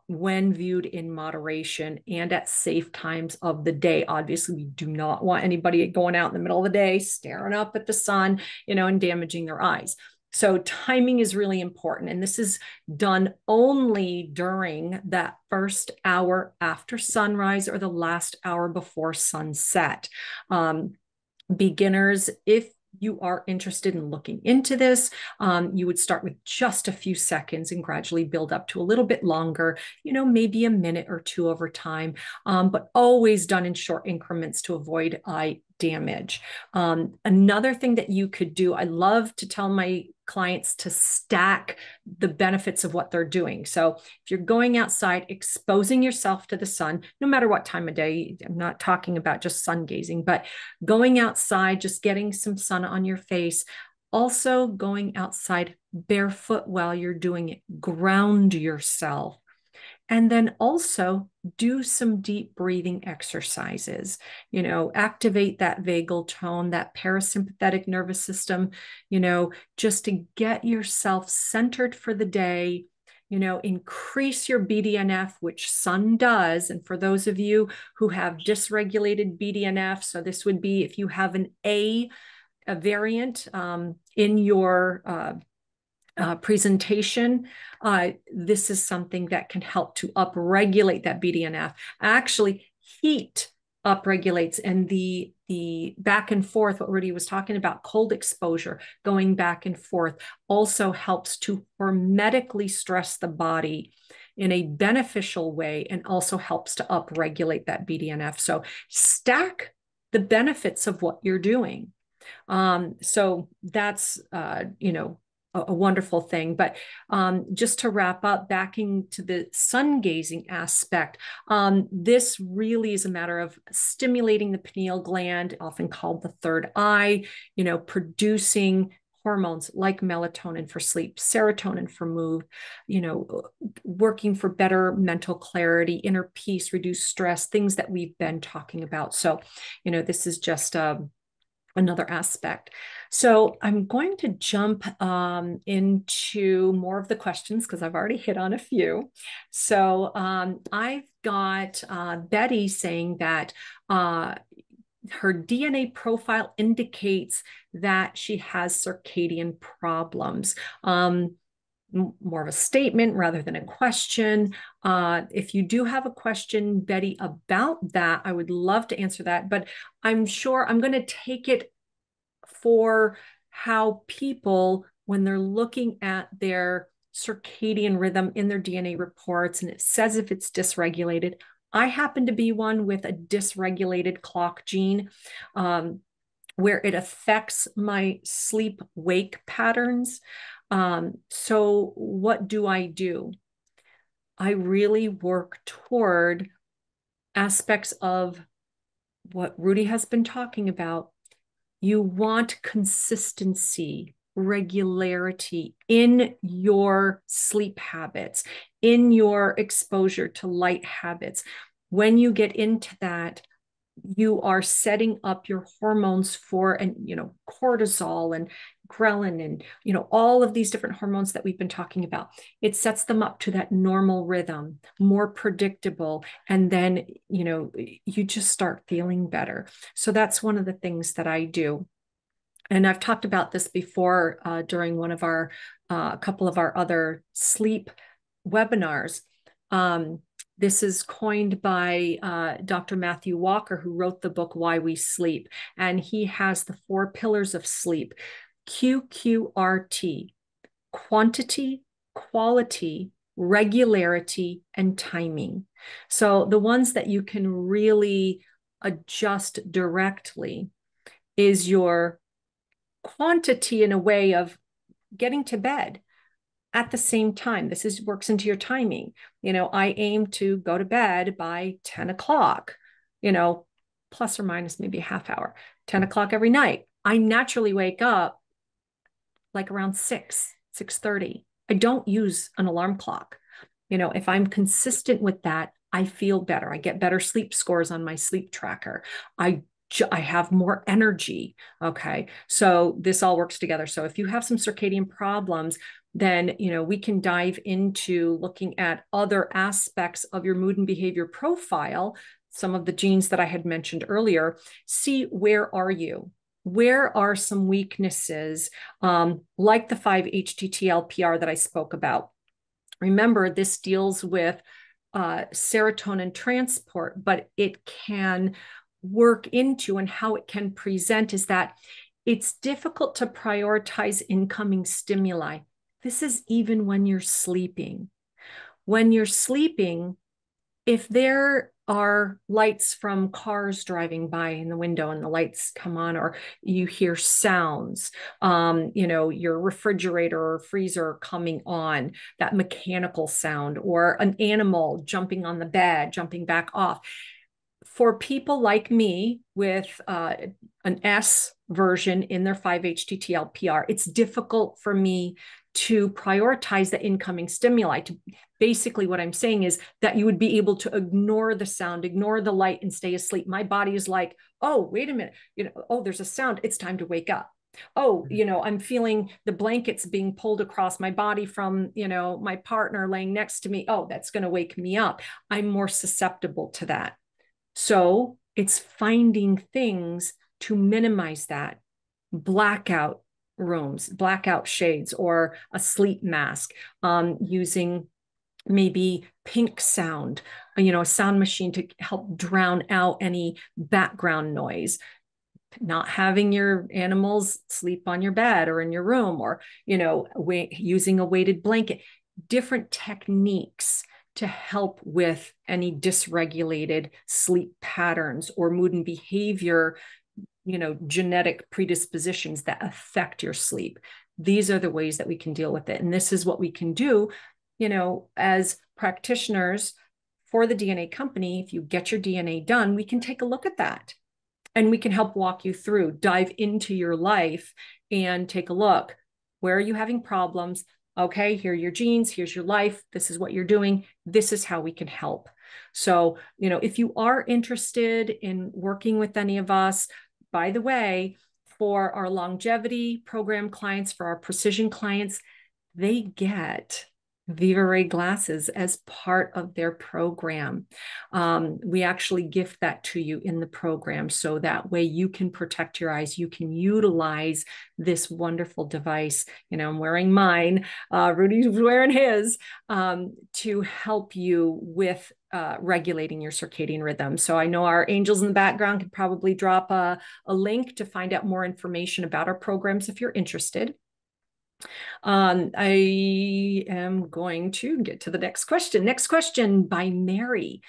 when viewed in moderation and at safe times of the day. Obviously, we do not want anybody going out in the middle of the day, staring up at the sun, you know, and damaging their eyes. So timing is really important. And this is done only during that first hour after sunrise or the last hour before sunset. Um, beginners, if you are interested in looking into this, um, you would start with just a few seconds and gradually build up to a little bit longer, you know, maybe a minute or two over time, um, but always done in short increments to avoid eye damage. Um, another thing that you could do, I love to tell my clients to stack the benefits of what they're doing. So if you're going outside, exposing yourself to the sun, no matter what time of day, I'm not talking about just sun gazing, but going outside, just getting some sun on your face. Also going outside barefoot while you're doing it, ground yourself. And then also do some deep breathing exercises, you know, activate that vagal tone, that parasympathetic nervous system, you know, just to get yourself centered for the day, you know, increase your B D N F, which sun does. And for those of you who have dysregulated B D N F, so this would be if you have an A, a variant um, in your uh Uh, presentation, uh, this is something that can help to upregulate that B D N F. Actually, heat upregulates, and the the back and forth, what Rudy was talking about, cold exposure, going back and forth, also helps to hormetically stress the body in a beneficial way and also helps to upregulate that B D N F. So stack the benefits of what you're doing. Um, so that's, uh, you know, a wonderful thing. But um, just to wrap up, backing to the sun gazing aspect, um, this really is a matter of stimulating the pineal gland, often called the third eye, you know, producing hormones like melatonin for sleep, serotonin for mood, you know, working for better mental clarity, inner peace, reduce stress, things that we've been talking about. So, you know, this is just a another aspect. So I'm going to jump um, into more of the questions because I've already hit on a few. So um, I've got uh, Betty saying that uh, her D N A profile indicates that she has circadian problems. Um, more of a statement rather than a question. Uh, if you do have a question, Betty, about that, I would love to answer that, but I'm sure I'm going to take it for how people, when they're looking at their circadian rhythm in their D N A reports, and it says if it's dysregulated. I happen to be one with a dysregulated clock gene, um, where it affects my sleep-wake patterns. Um, so what do I do? I really work toward aspects of what Rudy has been talking about. You want consistency, regularity in your sleep habits, in your exposure to light habits. When you get into that, you are setting up your hormones for, and, you know, cortisol and ghrelin and, you know, all of these different hormones that we've been talking about. It sets them up to that normal rhythm, more predictable. And then, you know, you just start feeling better. So that's one of the things that I do. And I've talked about this before uh, during one of our, a uh, couple of our other sleep webinars. Um, This is coined by uh, Doctor Matthew Walker, who wrote the book, Why We Sleep. And he has the four pillars of sleep, Q Q R T, quantity, quality, regularity, and timing. So the ones that you can really adjust directly is your quantity in a way of getting to bed at the same time. This is works into your timing. You know, I aim to go to bed by ten o'clock, you know, plus or minus maybe a half hour, ten o'clock every night. I naturally wake up like around six, six thirty. I don't use an alarm clock. You know, if I'm consistent with that, I feel better. I get better sleep scores on my sleep tracker. I I have more energy. Okay. So this all works together. So if you have some circadian problems, then, you know, we can dive into looking at other aspects of your mood and behavior profile. Some of the genes that I had mentioned earlier, see where are you? Where are some weaknesses? Um, like the five H T T L P R that I spoke about. Remember, this deals with uh, serotonin transport, but it can work into, and how it can present is that it's difficult to prioritize incoming stimuli. This is even when you're sleeping. When you're sleeping, if there are lights from cars driving by in the window and the lights come on, or you hear sounds, um, you know, your refrigerator or freezer coming on, that mechanical sound, or an animal jumping on the bed, jumping back off. For people like me with uh, an S version in their five H T T L P R, it's difficult for me to prioritize the incoming stimuli. To, basically what I'm saying is that you would be able to ignore the sound, ignore the light, and stay asleep. My body is like, oh, wait a minute, you know, oh, there's a sound, it's time to wake up. Oh, you know, I'm feeling the blankets being pulled across my body from, you know, my partner laying next to me. Oh, that's going to wake me up. I'm more susceptible to that. So it's finding things to minimize that. Blackout rooms, blackout shades, or a sleep mask, um, using maybe pink sound, you know, a sound machine to help drown out any background noise, not having your animals sleep on your bed or in your room, or, you know, using a weighted blanket, different techniques to help with any dysregulated sleep patterns or mood and behavior, you know, genetic predispositions that affect your sleep. these are the ways that we can deal with it. And this is what we can do, you know, as practitioners for the D N A company. If you get your D N A done, we can take a look at that and we can help walk you through, dive into your life and take a look. Where are you having problems? Okay, here are your genes, here's your life, this is what you're doing, this is how we can help. So, you know, if you are interested in working with any of us, by the way, for our longevity program clients, for our precision clients, they get VivaRay glasses as part of their program. Um, we actually gift that to you in the program, so that way you can protect your eyes. You can utilize this wonderful device. You know, I'm wearing mine, uh, Rudy's wearing his, um, to help you with uh, regulating your circadian rhythm. So I know our angels in the background could probably drop a, a link to find out more information about our programs if you're interested. Um, I am going to get to the next question. Next question by Mary.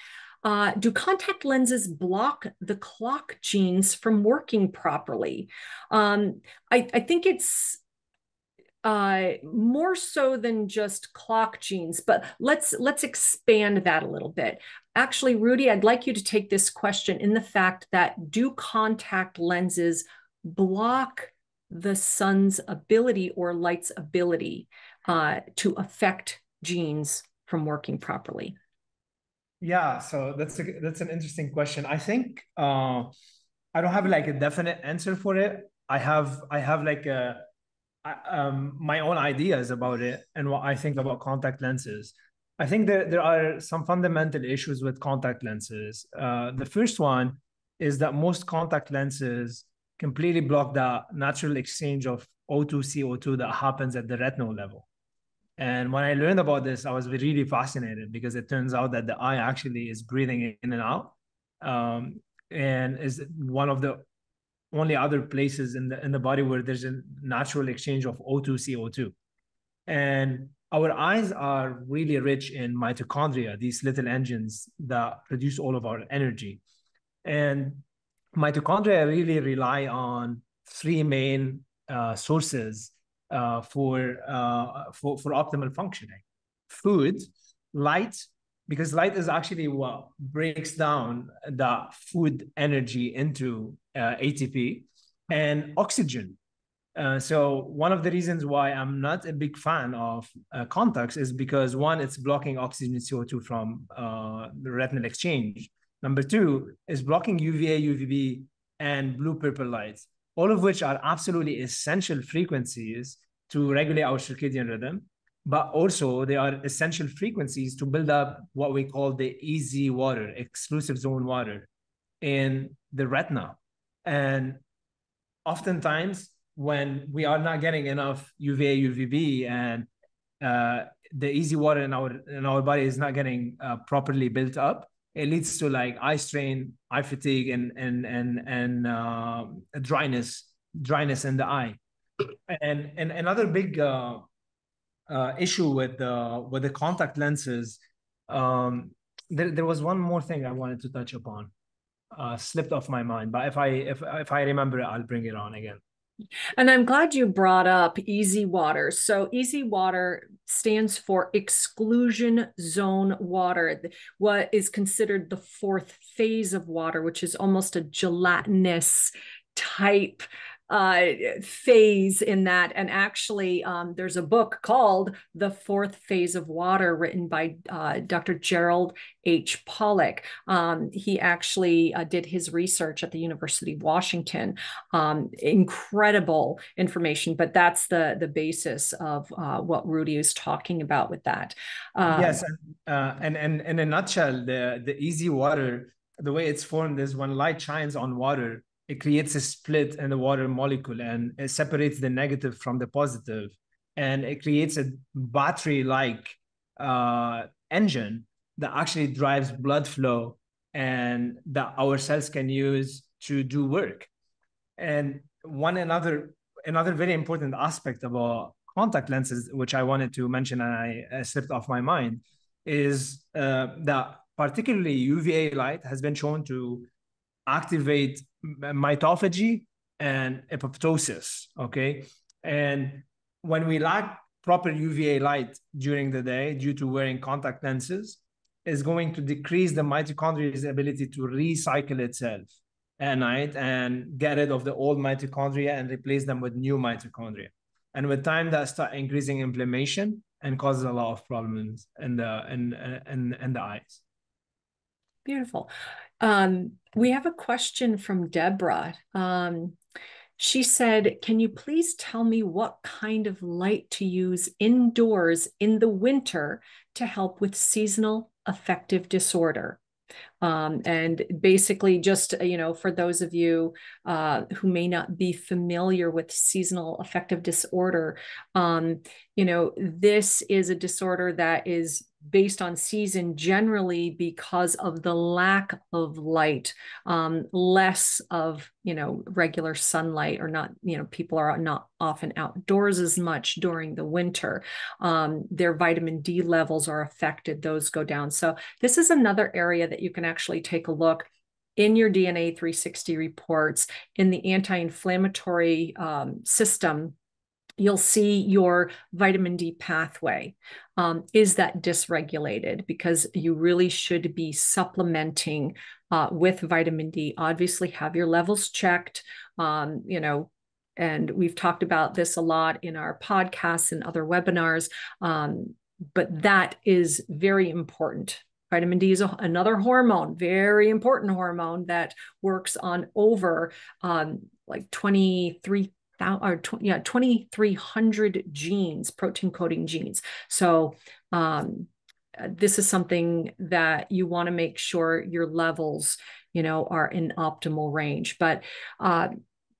Uh, do contact lenses block the clock genes from working properly? Um, I, I think it's uh, more so than just clock genes, but let's, let's expand that a little bit. Actually, Rudy, I'd like you to take this question in the fact that do contact lenses block the sun's ability or light's ability uh, to affect genes from working properly? Yeah, so that's a, that's an interesting question. I think uh, I don't have like a definite answer for it. I have I have like a, um, my own ideas about it and what I think about contact lenses. I think that there are some fundamental issues with contact lenses. Uh, the first one is that most contact lenses completely block the natural exchange of O two C O two that happens at the retinal level. And when I learned about this, I was really fascinated, because it turns out that the eye actually is breathing in and out, um, and is one of the only other places in the, in the body where there's a natural exchange of O two C O two. And our eyes are really rich in mitochondria, these little engines that produce all of our energy. And mitochondria really rely on three main uh, sources uh, for, uh, for, for optimal functioning: food, light, because light is actually what breaks down the food energy into uh, A T P, and oxygen. Uh, so one of the reasons why I'm not a big fan of uh, contacts is because, one, it's blocking oxygen C O two from uh, the retinal exchange. Number two is blocking U V A, U V B, and blue-purple lights, all of which are absolutely essential frequencies to regulate our circadian rhythm, but also they are essential frequencies to build up what we call the E Z water, exclusive zone water, in the retina. And oftentimes, when we are not getting enough U V A, U V B, and uh, the E Z water in our, in our body is not getting uh, properly built up, it leads to like eye strain, eye fatigue, and and and and uh, dryness, dryness in the eye. And and another big uh, uh, issue with the with the contact lenses. Um, there there was one more thing I wanted to touch upon, uh, slipped off my mind. But if I if if I remember it, I'll bring it on again. And I'm glad you brought up E Z water. So E Z water stands for exclusion zone water, what is considered the fourth phase of water, which is almost a gelatinous type uh, phase in that. And actually, um, there's a book called The Fourth Phase of Water, written by uh, Doctor Gerald H. Pollock. Um, he actually uh, did his research at the University of Washington. Um, incredible information, but that's the, the basis of uh, what Rudy is talking about with that. Um, yes, uh, and, and, and in a nutshell, the, the E Z water, the way it's formed is when light shines on water, it creates a split in the water molecule and it separates the negative from the positive, and it creates a battery-like uh, engine that actually drives blood flow and that our cells can use to do work. And one another another very important aspect about contact lenses, which I wanted to mention and I, I slipped off my mind, is uh, that particularly U V A light has been shown to activate mitophagy and apoptosis, okay? And when we lack proper U V A light during the day due to wearing contact lenses, is going to decrease the mitochondria's ability to recycle itself at night and get rid of the old mitochondria and replace them with new mitochondria. And with time, that start increasing inflammation and causes a lot of problems in the in in, in the eyes. Beautiful. Um, we have a question from Deborah. Um, she said, can you please tell me what kind of light to use indoors in the winter to help with seasonal affective disorder? Um, and basically just, you know, for those of you uh, who may not be familiar with seasonal affective disorder, um, you know, this is a disorder that is based on season generally because of the lack of light, um, less of, you know, regular sunlight, or not, you know, people are not often outdoors as much during the winter. Um, their vitamin D levels are affected. Those go down. So this is another area that you can actually take a look in your D N A three sixty reports, in the anti-inflammatory um, system. You'll see your vitamin D pathway. Um, is that dysregulated? Because you really should be supplementing uh, with vitamin D. Obviously, have your levels checked, um, you know, and we've talked about this a lot in our podcasts and other webinars, um, but that is very important. Vitamin D is a, another hormone, very important hormone that works on over um, like twenty-three thousand or yeah, twenty-three hundred genes, protein coding genes. So um, this is something that you want to make sure your levels, you know, are in optimal range. But uh,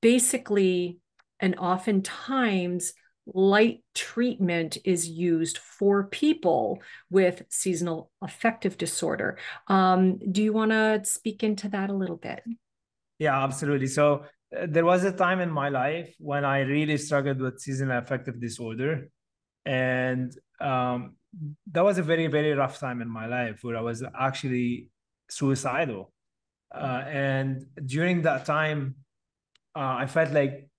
basically, and oftentimes, light treatment is used for people with seasonal affective disorder. Um, do you want to speak into that a little bit? Yeah, absolutely. So there was a time in my life when I really struggled with seasonal affective disorder. And um, that was a very, very rough time in my life where I was actually suicidal. Uh, and during that time, uh, I felt like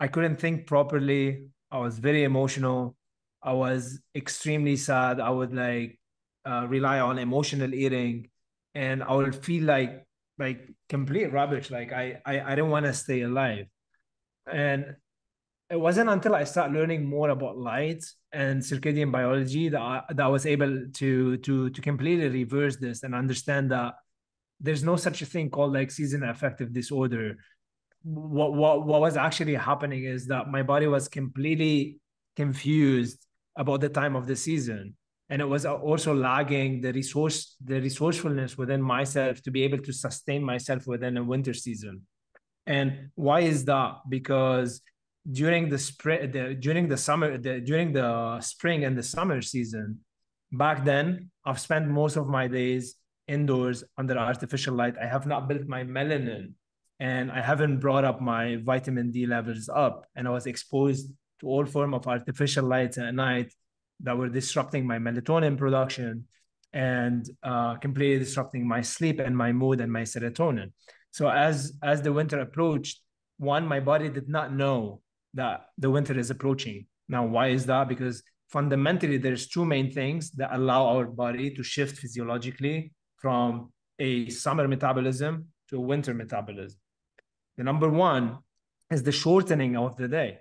I couldn't think properly. I was very emotional. I was extremely sad. I would like uh, rely on emotional eating, and I would feel like like complete rubbish. Like I, I, I don't want to stay alive. And it wasn't until I started learning more about light and circadian biology that I, that I was able to, to, to completely reverse this and understand that there's no such a thing called like seasonal affective disorder. What, what, what was actually happening is that my body was completely confused about the time of the season. And it was also lagging the resource, the resourcefulness within myself to be able to sustain myself within a winter season. And why is that? Because during the spring, the, during the summer, the, during the spring and the summer season, back then, I've spent most of my days indoors under artificial light. I have not built my melanin, and I haven't brought up my vitamin D levels up. And I was exposed to all forms of artificial lights at night that were disrupting my melatonin production and uh, completely disrupting my sleep and my mood and my serotonin. So as, as the winter approached, one, my body did not know that the winter is approaching. Now, why is that? Because fundamentally, there's two main things that allow our body to shift physiologically from a summer metabolism to a winter metabolism. The number one is the shortening of the day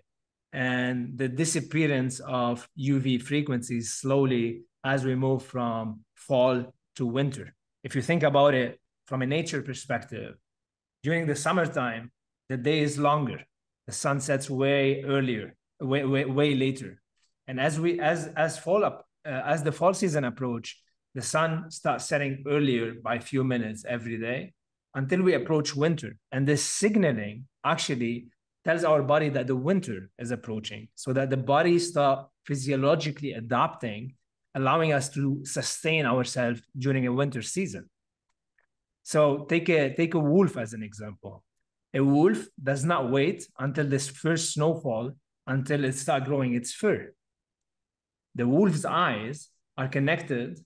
and the disappearance of U V frequencies slowly as we move from fall to winter. If you think about it from a nature perspective, during the summertime, the day is longer. The sun sets way earlier, way, way, way later. And as we as as fall up uh, as the fall season approach, the sun starts setting earlier by a few minutes every day until we approach winter. And this signaling actually tells our body that the winter is approaching, so that the body stop physiologically adapting, allowing us to sustain ourselves during a winter season. So take a, take a wolf as an example. A wolf does not wait until this first snowfall, until it starts growing its fur. The wolf's eyes are connected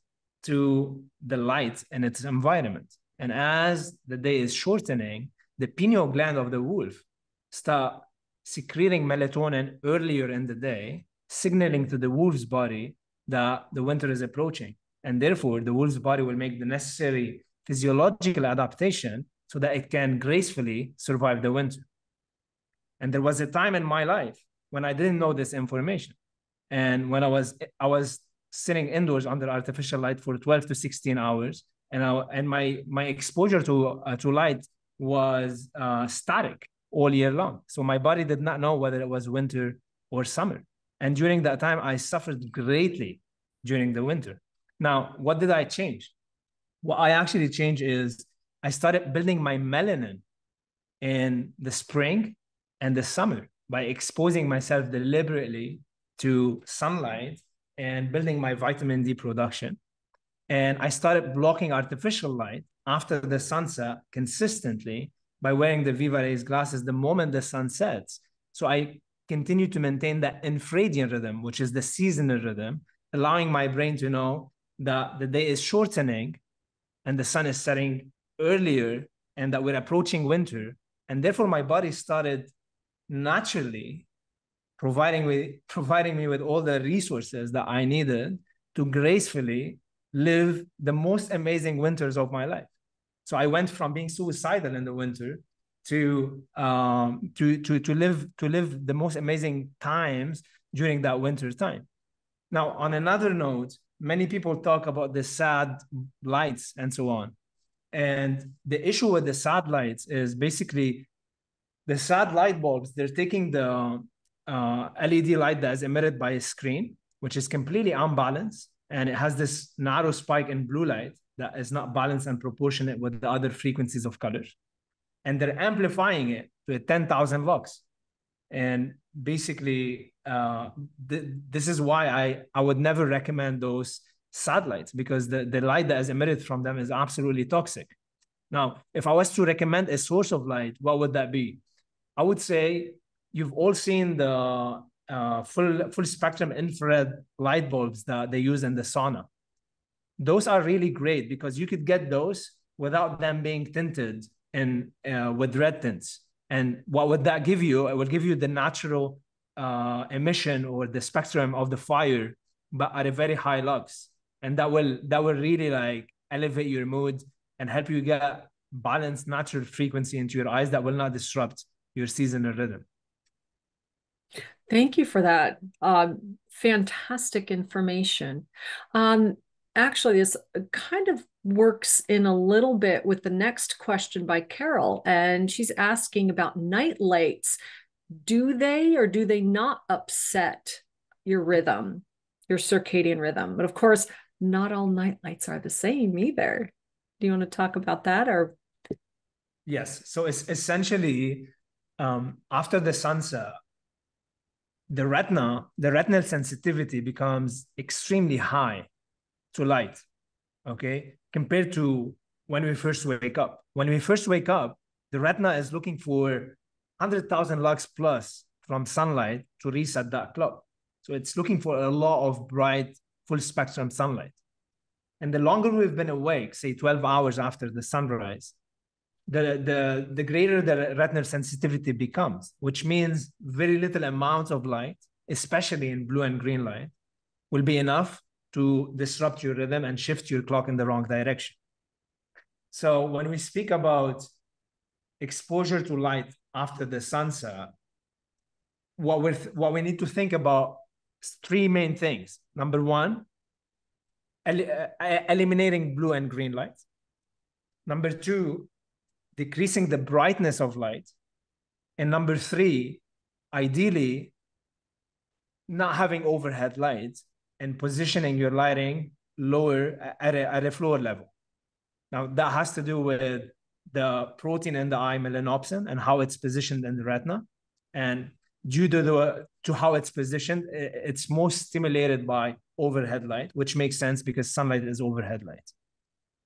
to the light in its environment. And as the day is shortening, the pineal gland of the wolf start secreting melatonin earlier in the day, signaling to the wolf's body that the winter is approaching. And therefore, the wolf's body will make the necessary physiological adaptation so that it can gracefully survive the winter. And there was a time in my life when I didn't know this information. And when I was, I was sitting indoors under artificial light for twelve to sixteen hours, and I, and my, my exposure to, uh, to light was uh, static all year long. So my body did not know whether it was winter or summer. And during that time, I suffered greatly during the winter. Now, what did I change? What I actually changed is I started building my melanin in the spring and the summer by exposing myself deliberately to sunlight and building my vitamin D production. And I started blocking artificial light after the sunset consistently by wearing the VivaRays glasses the moment the sun sets. So I continued to maintain that infradian rhythm, which is the seasonal rhythm, allowing my brain to know that the day is shortening and the sun is setting earlier and that we're approaching winter. And therefore my body started naturally providing me, providing me with all the resources that I needed to gracefully live the most amazing winters of my life. So I went from being suicidal in the winter to um, to to to live to live the most amazing times during that winter time. Now, on another note, many people talk about the sad lights and so on. And the issue with the sad lights is basically the sad light bulbs, they're taking the uh, L E D light that is emitted by a screen, which is completely unbalanced. And it has this narrow spike in blue light that is not balanced and proportionate with the other frequencies of color. And they're amplifying it to ten thousand lux. And basically, uh, th this is why I, I would never recommend those satellites, because the, the light that is emitted from them is absolutely toxic. Now, if I was to recommend a source of light, what would that be? I would say you've all seen the uh, full, full spectrum infrared light bulbs that they use in the sauna. Those are really great because you could get those without them being tinted in, uh, with red tints. And what would that give you? It would give you the natural uh, emission or the spectrum of the fire, but at a very high lux. And that will, that will really like elevate your mood and help you get balanced natural frequency into your eyes that will not disrupt your seasonal rhythm. Thank you for that. Um, fantastic information. Um, actually, this kind of works in a little bit with the next question by Carol, and she's asking about night lights. Do they or do they not upset your rhythm, your circadian rhythm? But of course, not all night lights are the same either. Do you want to talk about that? Or yes, so it's essentially um, after the sunset, the retina, the retinal sensitivity becomes extremely high to light, okay, compared to when we first wake up. When we first wake up, the retina is looking for one hundred thousand lux plus from sunlight to reset that clock. So it's looking for a lot of bright, full spectrum sunlight. And the longer we've been awake, say twelve hours after the sunrise, the, the, the greater the retinal sensitivity becomes, which means very little amounts of light, especially in blue and green light, will be enough to disrupt your rhythm and shift your clock in the wrong direction. So when we speak about exposure to light after the sunset, what, we're what we need to think about is three main things. Number one, el eliminating blue and green light. Number two, decreasing the brightness of light. And number three, ideally, not having overhead lights and positioning your lighting lower at a, at a floor level. Now, that has to do with the protein in the eye, melanopsin, and how it's positioned in the retina. And due to, the, to how it's positioned, it's most stimulated by overhead light, which makes sense because sunlight is overhead light.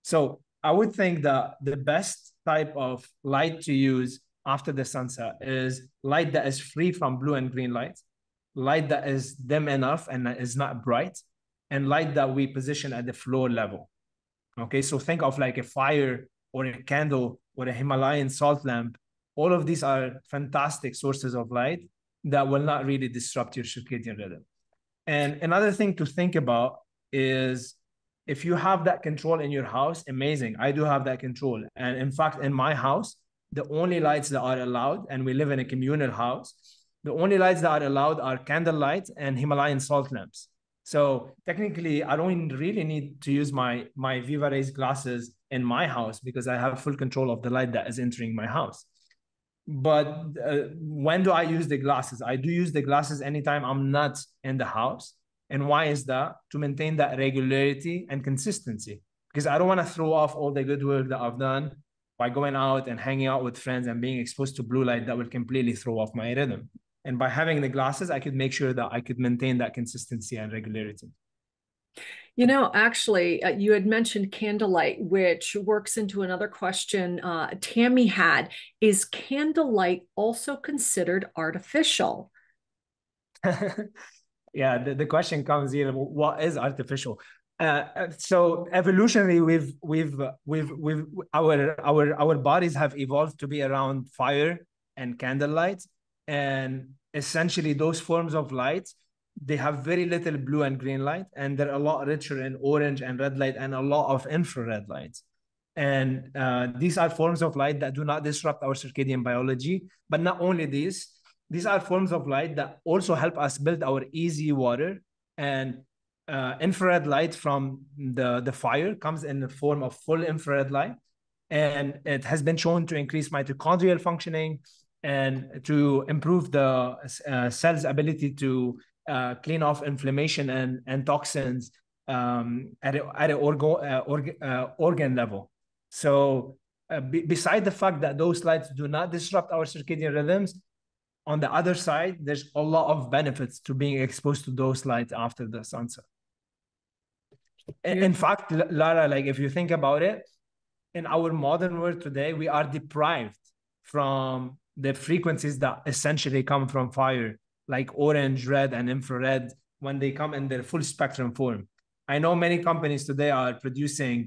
So I would think that the best type of light to use after the sunset is light that is free from blue and green light, light that is dim enough and is not bright, and light that we position at the floor level. Okay, so think of like a fire, or a candle, or a Himalayan salt lamp All of these are fantastic sources of light that will not really disrupt your circadian rhythm. And another thing to think about is if you have that control in your house, amazing. I do have that control. And in fact, in my house, the only lights that are allowed, and we live in a communal house, the only lights that are allowed are candle lights and Himalayan salt lamps. So technically, I don't really need to use my, my VivaRays glasses in my house because I have full control of the light that is entering my house. But uh, when do I use the glasses? I do use the glasses anytime I'm not in the house. And why is that? To maintain that regularity and consistency, because I don't want to throw off all the good work that I've done by going out and hanging out with friends and being exposed to blue light that will completely throw off my rhythm. And by having the glasses, I could make sure that I could maintain that consistency and regularity. You know, actually, uh, you had mentioned candlelight, which works into another question uh, Tammy had. Is candlelight also considered artificial? Yeah, the, the question comes here, what is artificial? Uh, so evolutionarily, we've we've we've we've our our our bodies have evolved to be around fire and candlelight, and essentially those forms of light, they have very little blue and green light, and they're a lot richer in orange and red light and a lot of infrared light. And uh, these are forms of light that do not disrupt our circadian biology. But not only these, these are forms of light that also help us build our easy water. And Uh, infrared light from the, the fire comes in the form of full infrared light, and it has been shown to increase mitochondrial functioning and to improve the uh, cell's ability to uh, clean off inflammation and, and toxins um, at a, at a orgo, uh, org, uh, organ level. So uh, b beside the fact that those lights do not disrupt our circadian rhythms, on the other side, there's a lot of benefits to being exposed to those lights after the sunset. In fact, Lara, like if you think about it, in our modern world today, we are deprived from the frequencies that essentially come from fire, like orange, red, and infrared, when they come in their full spectrum form. I know many companies today are producing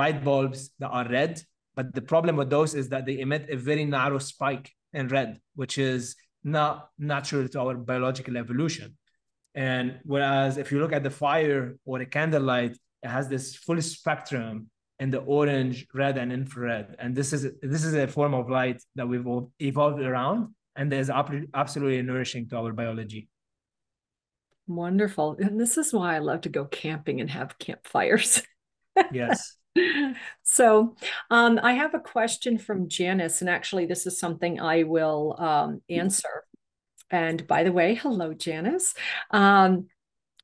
light bulbs that are red, but the problem with those is that they emit a very narrow spike in red, which is not natural to our biological evolution. And whereas if you look at the fire or a candlelight, it has this full spectrum in the orange, red, and infrared. And this is this is a form of light that we've evolved around, and that is absolutely nourishing to our biology. Wonderful. And this is why I love to go camping and have campfires. Yes. So um, I have a question from Janice, and actually this is something I will um, answer. And by the way, hello, Janice. Um,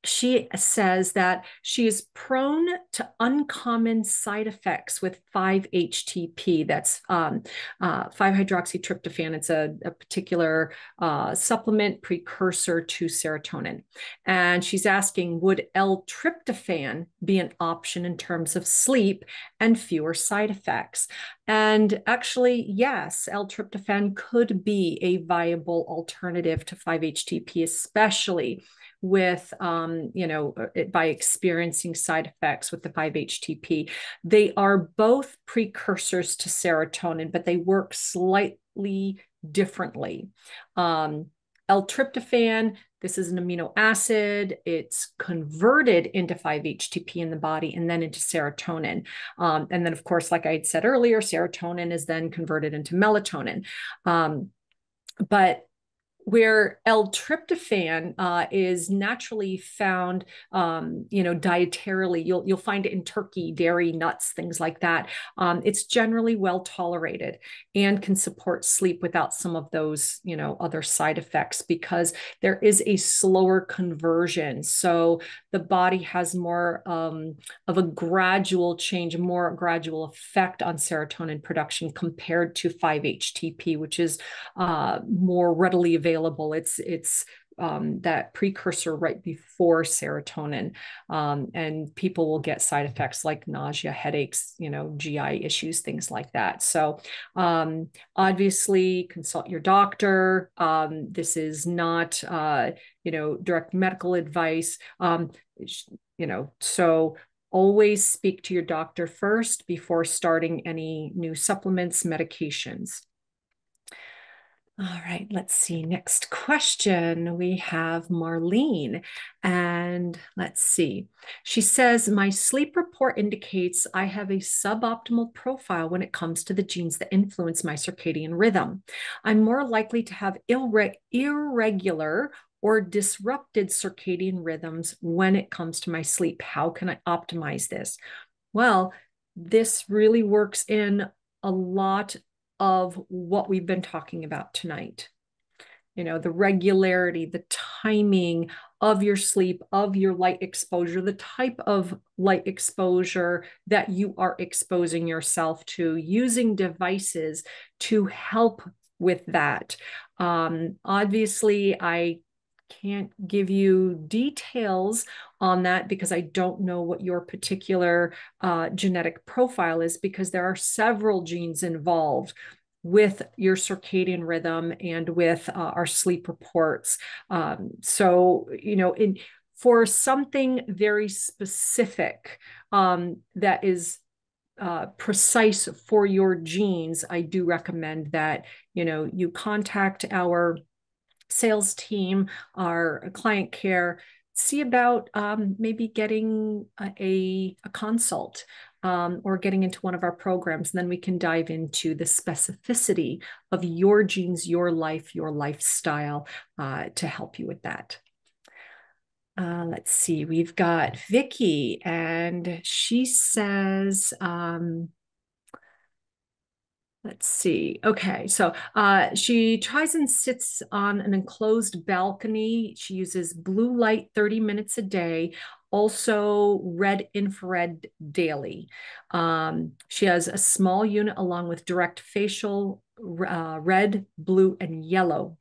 she says that she is prone to uncommon side effects with five H T P. That's um, uh, five-hydroxytryptophan. It's a, a particular uh, supplement precursor to serotonin. And she's asking, would L tryptophan be an option in terms of sleep and fewer side effects? And actually, yes, L tryptophan could be a viable alternative to five H T P, especially with, um, you know, it, by experiencing side effects with the five H T P. They are both precursors to serotonin, but they work slightly differently. Um, L tryptophan, this is an amino acid. It's converted into five H T P in the body and then into serotonin. Um, and then, of course, like I had said earlier, serotonin is then converted into melatonin. Um, but where L tryptophan uh, is naturally found, um, you know, dietarily, you'll, you'll find it in turkey, dairy, nuts, things like that. Um, it's generally well tolerated and can support sleep without some of those, you know, other side effects, because there is a slower conversion. So the body has more um, of a gradual change, more gradual effect on serotonin production compared to five H T P, which is uh, more readily available. Available. It's it's um, that precursor right before serotonin, um, and people will get side effects like nausea, headaches, you know, G I issues, things like that. So um, obviously, consult your doctor. Um, this is not uh, you know, direct medical advice. Um, you know, so always speak to your doctor first before starting any new supplements, medications. All right, let's see. Next question, we have Marlene. And let's see. She says, my sleep report indicates I have a suboptimal profile when it comes to the genes that influence my circadian rhythm. I'm more likely to have irregular or disrupted circadian rhythms when it comes to my sleep. How can I optimize this? Well, this really works in a lot of of what we've been talking about tonight. You know, the regularity, the timing of your sleep, of your light exposure, the type of light exposure that you are exposing yourself to, using devices to help with that. Um, obviously, I can't give you details on that because I don't know what your particular uh, genetic profile is, because there are several genes involved with your circadian rhythm and with uh, our sleep reports. Um, so, you know, in, for something very specific um, that is Uh, precise for your genes, I do recommend that, you know, you contact our sales team, our client care, see about um, maybe getting a, a consult um, or getting into one of our programs. And then we can dive into the specificity of your genes, your life, your lifestyle uh, to help you with that. Uh, let's see, we've got Vicky, and she says, um, let's see. Okay, so uh, she tries and sits on an enclosed balcony. She uses blue light thirty minutes a day, also red infrared daily. Um, she has a small unit along with direct facial, uh, red, blue, and yellow.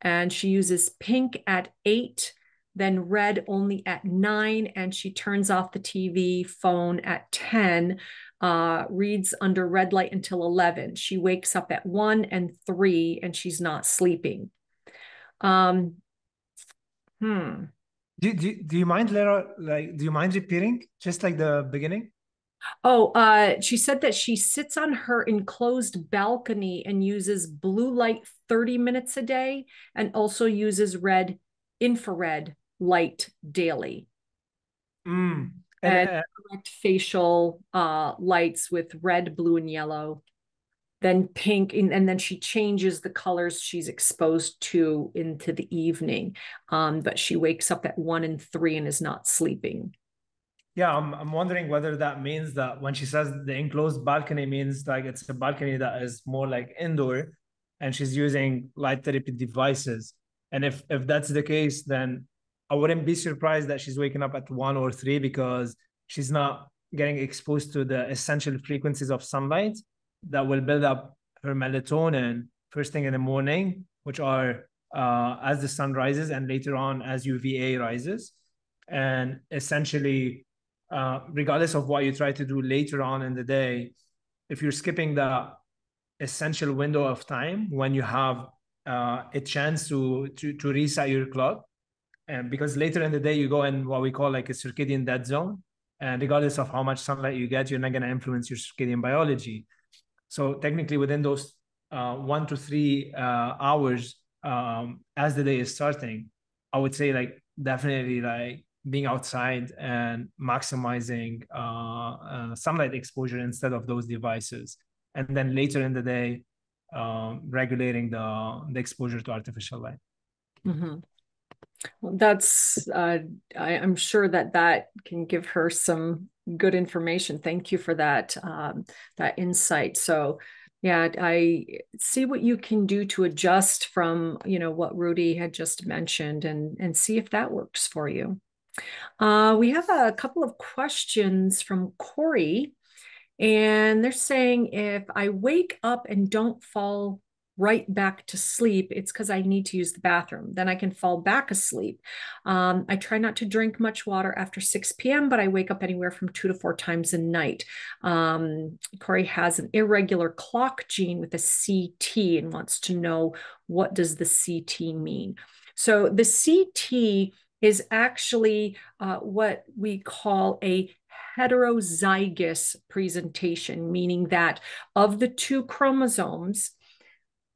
And she uses pink at eight, then red only at nine, and she turns off the T V, phone at ten, uh, reads under red light until eleven. She wakes up at one and three, and she's not sleeping. Um, hmm. Do, do, do you mind, Laura, like, do you mind repeating just like the beginning? Oh, uh, she said that she sits on her enclosed balcony and uses blue light thirty minutes a day, and also uses red infrared light daily, mm. and uh, direct facial uh, lights with red, blue, and yellow, then pink, and, and then she changes the colors she's exposed to into the evening. Um, but she wakes up at one and three and is not sleeping. Yeah, I'm, I'm wondering whether that means that when she says the enclosed balcony, means like it's a balcony that is more like indoor, and she's using light therapy devices. And if, if that's the case, then I wouldn't be surprised that she's waking up at one or three, because she's not getting exposed to the essential frequencies of sunlight that will build up her melatonin first thing in the morning, which are uh, as the sun rises and later on as U V A rises. And essentially, uh, regardless of what you try to do later on in the day, if you're skipping the essential window of time when you have Uh, a chance to, to to reset your clock, and because later in the day you go in what we call like a circadian dead zone, and regardless of how much sunlight you get, you're not going to influence your circadian biology. So technically within those uh, one to three uh, hours um, as the day is starting, I would say like definitely like being outside and maximizing uh, uh, sunlight exposure instead of those devices, and then later in the day Um, regulating the, the exposure to artificial light. Mm-hmm. Well, that's, uh, I, I'm sure that that can give her some good information. Thank you for that, um, that insight. So yeah, I see what you can do to adjust from, you know, what Rudy had just mentioned, and, and see if that works for you. Uh, we have a couple of questions from Corey. And they're saying, if I wake up and don't fall right back to sleep, it's because I need to use the bathroom. Then I can fall back asleep. Um, I try not to drink much water after six p m, but I wake up anywhere from two to four times a night. Um, Corey has an irregular clock gene with a C T and wants to know, what does the C T mean? So the C T is actually uh, what we call a heterozygous presentation, meaning that of the two chromosomes,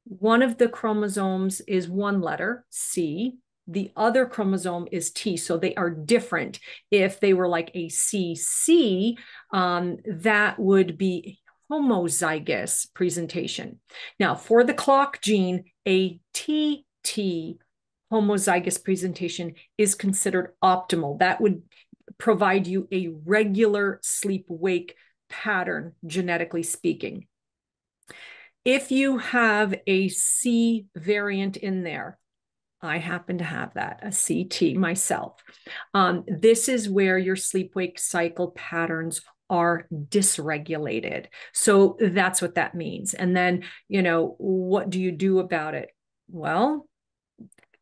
one of the chromosomes is one letter, C. The other chromosome is T, so they are different. If they were like a C C, um, that would be homozygous presentation. Now, for the clock gene, a T T homozygous presentation is considered optimal. That would provide you a regular sleep-wake pattern, genetically speaking. If you have a C variant in there, I happen to have that, a C T myself. Um, this is where your sleep-wake cycle patterns are dysregulated. So that's what that means. And then, you know, what do you do about it? Well,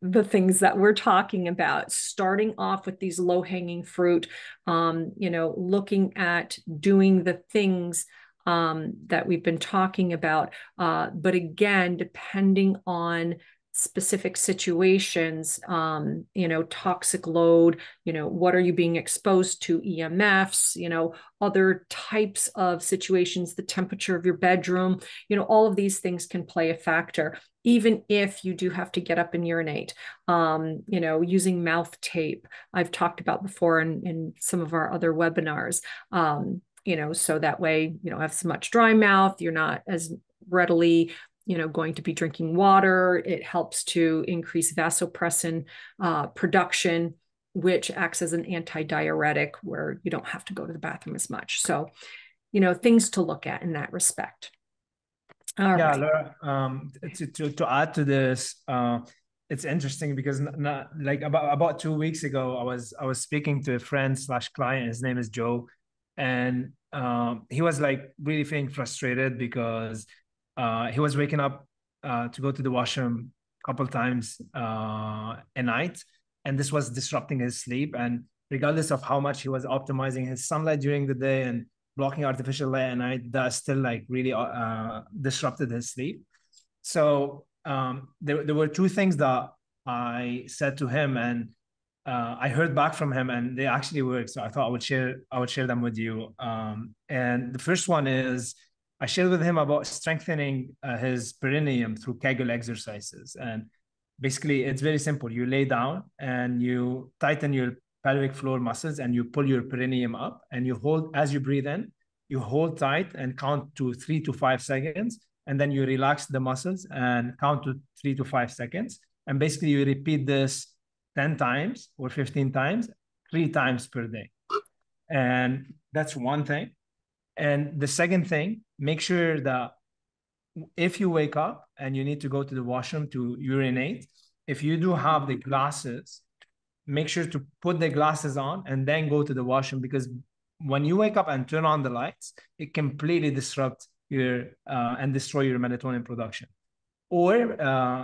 the things that we're talking about, starting off with these low-hanging fruit, um, you know, looking at doing the things um, that we've been talking about. Uh, but again, depending on specific situations, um, you know, toxic load, you know, what are you being exposed to, E M Fs, you know, other types of situations, the temperature of your bedroom, you know, all of these things can play a factor, even if you do have to get up and urinate, um, you know, using mouth tape, I've talked about before in, in some of our other webinars, um, you know, so that way you don't have so much dry mouth, you're not as readily, you know, going to be drinking water. It helps to increase vasopressin uh, production, which acts as an antidiuretic where you don't have to go to the bathroom as much. So, you know, things to look at in that respect. All yeah, right. Laura, um, to, to, to add to this, uh, it's interesting because not, not, like about, about two weeks ago, I was, I was speaking to a friend slash client, his name is Joe. And um, he was like really feeling frustrated because Uh, he was waking up uh, to go to the washroom a couple times uh, a night, and this was disrupting his sleep. And regardless of how much he was optimizing his sunlight during the day and blocking artificial light at night, that still like really uh, disrupted his sleep. So um, there, there were two things that I said to him, and uh, I heard back from him, and they actually worked. So I thought I would share I would share them with you. Um, and the first one is, I shared with him about strengthening uh, his perineum through Kegel exercises. And basically it's very simple. You lay down and you tighten your pelvic floor muscles and you pull your perineum up, and you hold, as you breathe in, you hold tight and count to three to five seconds. And then you relax the muscles and count to three to five seconds. And basically you repeat this ten times or fifteen times, three times per day. And that's one thing. And the second thing, make sure that if you wake up and you need to go to the washroom to urinate, if you do have the glasses, make sure to put the glasses on and then go to the washroom, because when you wake up and turn on the lights, it completely disrupts your uh, and destroy your melatonin production. Or uh,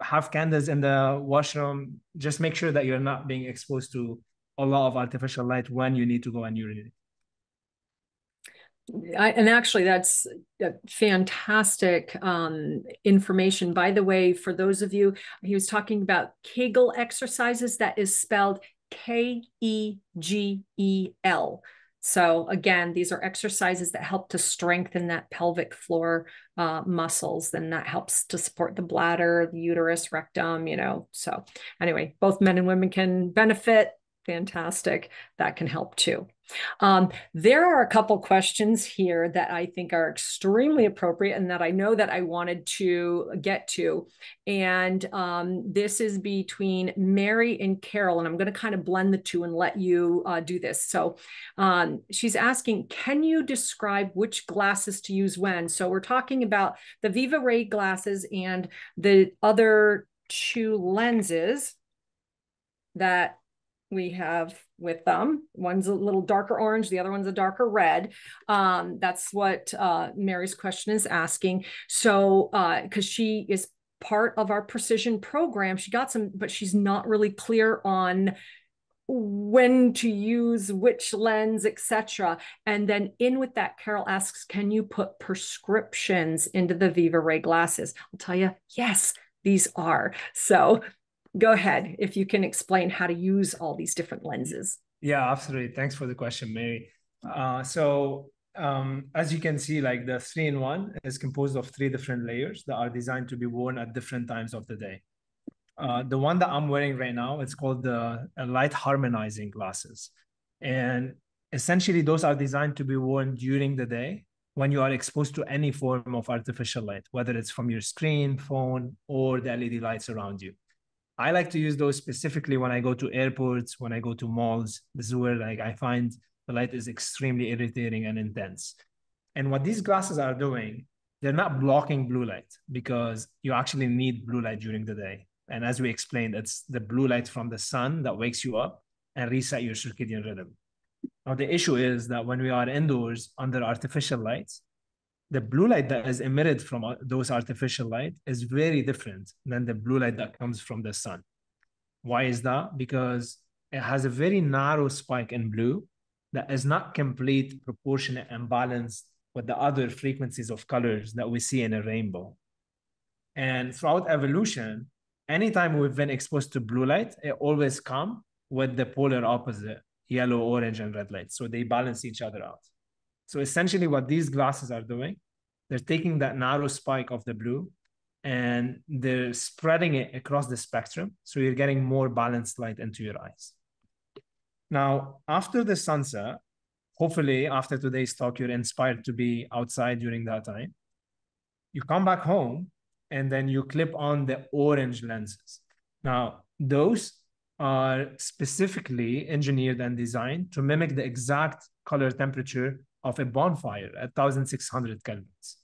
have candles in the washroom. Just make sure that you're not being exposed to a lot of artificial light when you need to go and urinate. I, and actually, that's fantastic um, information. By the way, for those of you, he was talking about Kegel exercises. That is spelled K E G E L. So again, these are exercises that help to strengthen that pelvic floor uh, muscles. Then that helps to support the bladder, the uterus, rectum, you know. So anyway, both men and women can benefit. Fantastic. That can help too. Um, there are a couple questions here that I think are extremely appropriate and that I know that I wanted to get to. And um, this is between Mary and Carol, and I'm going to kind of blend the two and let you uh, do this. So um, she's asking, can you describe which glasses to use when? So we're talking about the VivaRay glasses and the other two lenses that we have with them. One's a little darker orange, the other one's a darker red. Um, that's what uh, Mary's question is asking. So, because uh, she is part of our precision program, she got some, but she's not really clear on when to use which lens, et cetera. And then in with that, Carol asks, can you put prescriptions into the VivaRay glasses? I'll tell you, yes, these are. So go ahead, if you can explain how to use all these different lenses. Yeah, absolutely. Thanks for the question, Mary. Uh, so um, as you can see, like the three in one is composed of three different layers that are designed to be worn at different times of the day. Uh, the one that I'm wearing right now, it's called the light harmonizing glasses. And essentially, those are designed to be worn during the day when you are exposed to any form of artificial light, whether it's from your screen, phone, or the L E D lights around you. I like to use those specifically when I go to airports, when I go to malls. This is where like I find the light is extremely irritating and intense. And what these glasses are doing, they're not blocking blue light, because you actually need blue light during the day. And as we explained, it's the blue light from the sun that wakes you up and reset your circadian rhythm. Now, the issue is that when we are indoors under artificial lights, the blue light that is emitted from those artificial light is very different than the blue light that comes from the sun. Why is that? Because it has a very narrow spike in blue that is not complete, proportionate, and balanced with the other frequencies of colors that we see in a rainbow. And throughout evolution, anytime we've been exposed to blue light, it always comes with the polar opposite, yellow, orange, and red light. So they balance each other out. So essentially what these glasses are doing, they're taking that narrow spike of the blue and they're spreading it across the spectrum. So you're getting more balanced light into your eyes. Now, after the sunset, hopefully after today's talk, you're inspired to be outside during that time. You come back home and then you clip on the orange lenses. Now, those are specifically engineered and designed to mimic the exact color temperature of a bonfire at one thousand six hundred kelvins.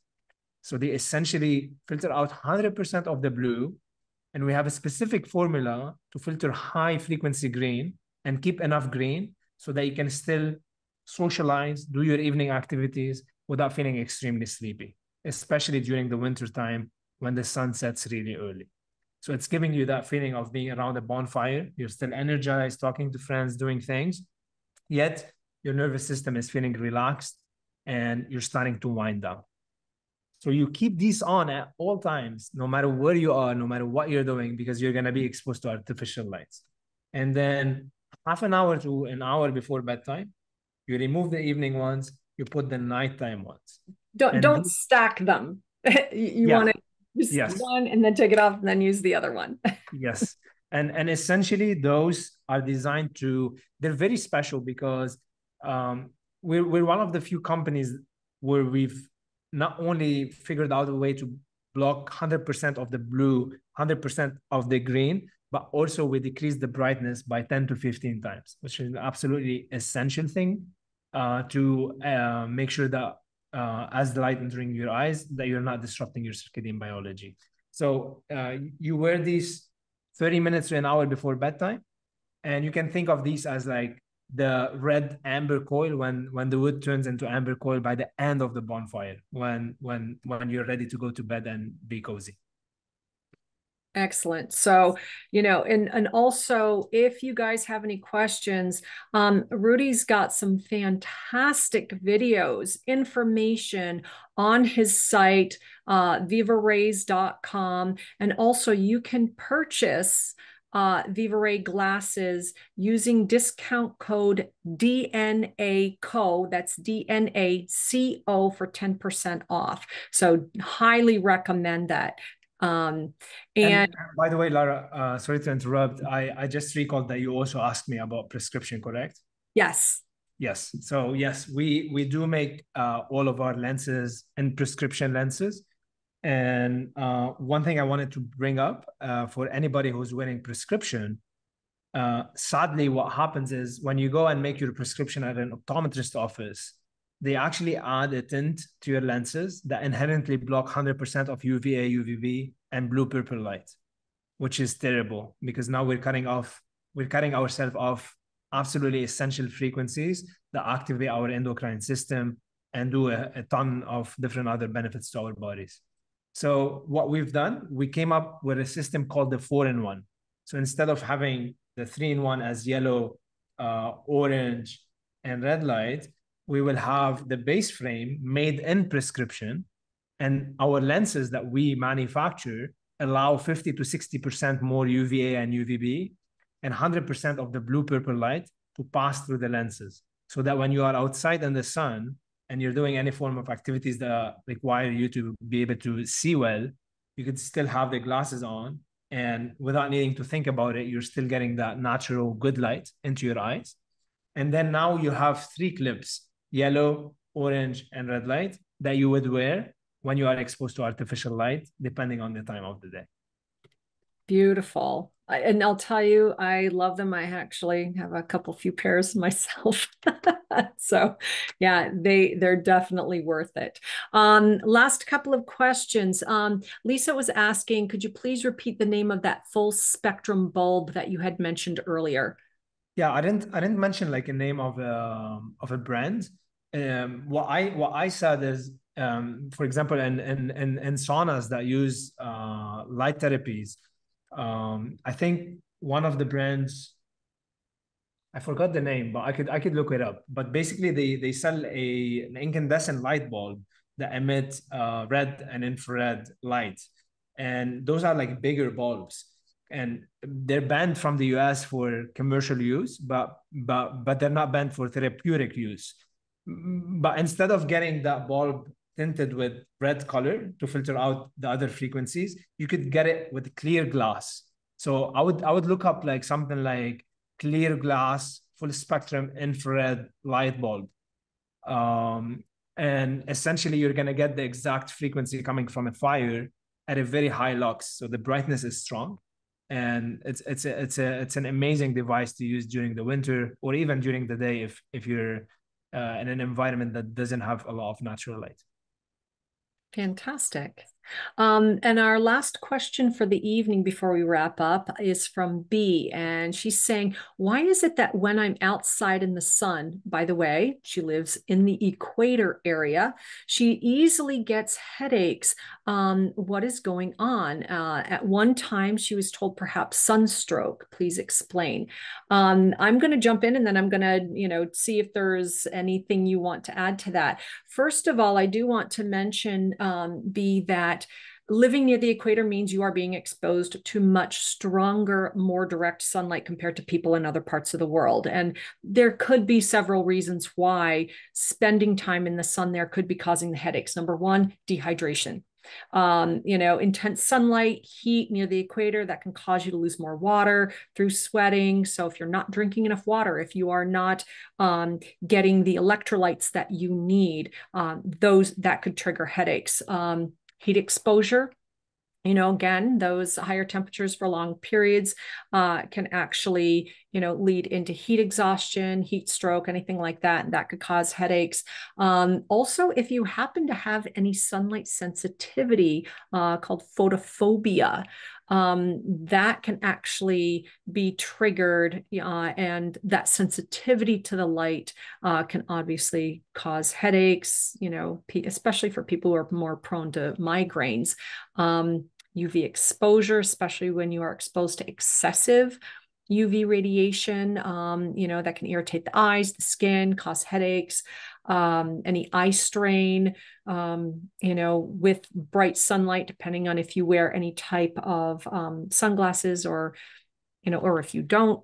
So they essentially filter out one hundred percent of the blue, and we have a specific formula to filter high frequency green and keep enough green so that you can still socialize, do your evening activities without feeling extremely sleepy, especially during the winter time when the sun sets really early. So it's giving you that feeling of being around a bonfire. You're still energized, talking to friends, doing things, yet your nervous system is feeling relaxed and you're starting to wind down. So you keep these on at all times, no matter where you are, no matter what you're doing, because you're gonna be exposed to artificial lights. And then half an hour to an hour before bedtime, you remove the evening ones, you put the nighttime ones. Don't, don't stack them. You yeah. want to Just yes. one and then take it off and then use the other one. Yes. And, and essentially those are designed to, they're very special because um, we're, we're one of the few companies where we've not only figured out a way to block one hundred percent of the blue, one hundred percent of the green, but also we decrease the brightness by ten to fifteen times, which is an absolutely essential thing uh, to uh, make sure that Uh, as the light entering your eyes, that you're not disrupting your circadian biology. So uh, you wear these thirty minutes to an hour before bedtime, and you can think of these as like the red amber coil when when the wood turns into amber coil by the end of the bonfire, when when when you're ready to go to bed and be cozy. Excellent. So, you know, and, and also if you guys have any questions, um, Rudy's got some fantastic videos, information on his site, uh, Viva Rays dot com. And also you can purchase uh, VivaRay glasses using discount code D N A C O, that's D N A C O for ten percent off. So highly recommend that. Um, and, and by the way, Laura, uh, sorry to interrupt. I, I just recalled that you also asked me about prescription, correct? Yes. Yes. So yes, we, we do make uh, all of our lenses and prescription lenses. And uh, one thing I wanted to bring up uh, for anybody who's wearing prescription, uh, sadly, what happens is when you go and make your prescription at an optometrist office, they actually add a tint to your lenses that inherently block one hundred percent of U V A, U V B, and blue-purple light, which is terrible because now we're cutting off, we're cutting ourselves off absolutely essential frequencies that activate our endocrine system and do a, a ton of different other benefits to our bodies. So what we've done, we came up with a system called the four in one. So instead of having the three in one as yellow, uh, orange, and red light, we will have the base frame made in prescription, and our lenses that we manufacture allow fifty to sixty percent more U V A and U V B and one hundred percent of the blue-purple light to pass through the lenses so that when you are outside in the sun and you're doing any form of activities that require you to be able to see well, you could still have the glasses on, and without needing to think about it, you're still getting that natural good light into your eyes. And then now you have three clips, yellow, orange, and red light, that you would wear when you are exposed to artificial light, depending on the time of the day. Beautiful. I, and I'll tell you, I love them. I actually have a couple few pairs myself. So yeah, they, they're definitely worth it. Um, last couple of questions. Um, Lisa was asking, could you please repeat the name of that full spectrum bulb that you had mentioned earlier? Yeah, I didn't, I didn't mention like a name of a, of a brand. Um, what I, what I said is, um, for example, in, in, in, in saunas that use uh, light therapies, um I think one of the brands, I forgot the name, but I could I could look it up, but basically they they sell a an incandescent light bulb that emits uh red and infrared light, and those are like bigger bulbs, and they're banned from the U S for commercial use, but but but they're not banned for therapeutic use. But instead of getting that bulb tinted with red color to filter out the other frequencies, you could get it with clear glass. So I would I would look up like something like clear glass, full spectrum infrared light bulb. Um, and essentially you're gonna get the exact frequency coming from a fire at a very high lux. So the brightness is strong. And it's it's a, it's a it's an amazing device to use during the winter or even during the day if if you're uh, in an environment that doesn't have a lot of natural light. Fantastic. Um, and our last question for the evening before we wrap up is from B. And she's saying, why is it that when I'm outside in the sun, by the way, she lives in the equator area, she easily gets headaches. Um, what is going on? Uh, at one time, she was told perhaps sunstroke. Please explain. Um, I'm going to jump in and then I'm going to, you know, see if there's anything you want to add to that. First of all, I do want to mention, um, B, that living near the equator means you are being exposed to much stronger, more direct sunlight compared to people in other parts of the world. And there could be several reasons why spending time in the sun there could be causing the headaches. Number one, dehydration. Um, you know, intense sunlight, heat near the equator, that can cause you to lose more water through sweating. So if you're not drinking enough water, if you are not um, getting the electrolytes that you need, um, those that could trigger headaches. Um, Heat exposure, you know, again, those higher temperatures for long periods uh, can actually, you know, lead into heat exhaustion, heat stroke, anything like that. And that could cause headaches. Um, also, if you happen to have any sunlight sensitivity uh, called photophobia, um, that can actually be triggered. Uh, and that sensitivity to the light uh, can obviously cause headaches, you know, especially for people who are more prone to migraines. Um, U V exposure, especially when you are exposed to excessive U V radiation, um, you know, that can irritate the eyes, the skin, cause headaches, um, any eye strain, um, you know, with bright sunlight, depending on if you wear any type of um, sunglasses or, you know, or if you don't,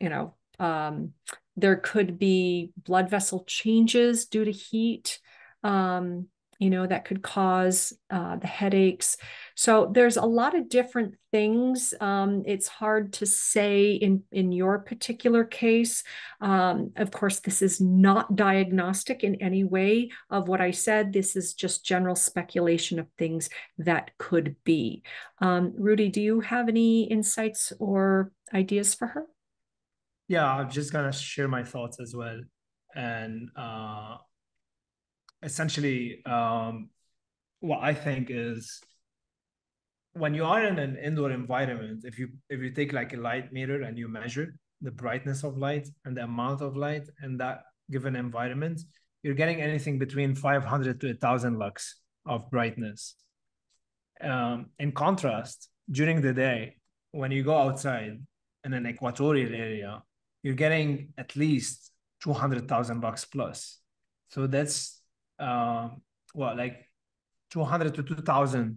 you know, um, there could be blood vessel changes due to heat, um, you know, that could cause uh, the headaches. So there's a lot of different things. Um, it's hard to say in, in your particular case. Um, of course, this is not diagnostic in any way of what I said. This is just general speculation of things that could be. Um, Rudy, do you have any insights or ideas for her? Yeah, I'm just going to share my thoughts as well. And, uh... essentially, um, what I think is when you are in an indoor environment, if you if you take like a light meter and you measure the brightness of light and the amount of light in that given environment, you're getting anything between five hundred to one thousand lux of brightness. Um, in contrast, during the day, when you go outside in an equatorial area, you're getting at least two hundred thousand lux plus. So that's Um, well, like two hundred to two thousand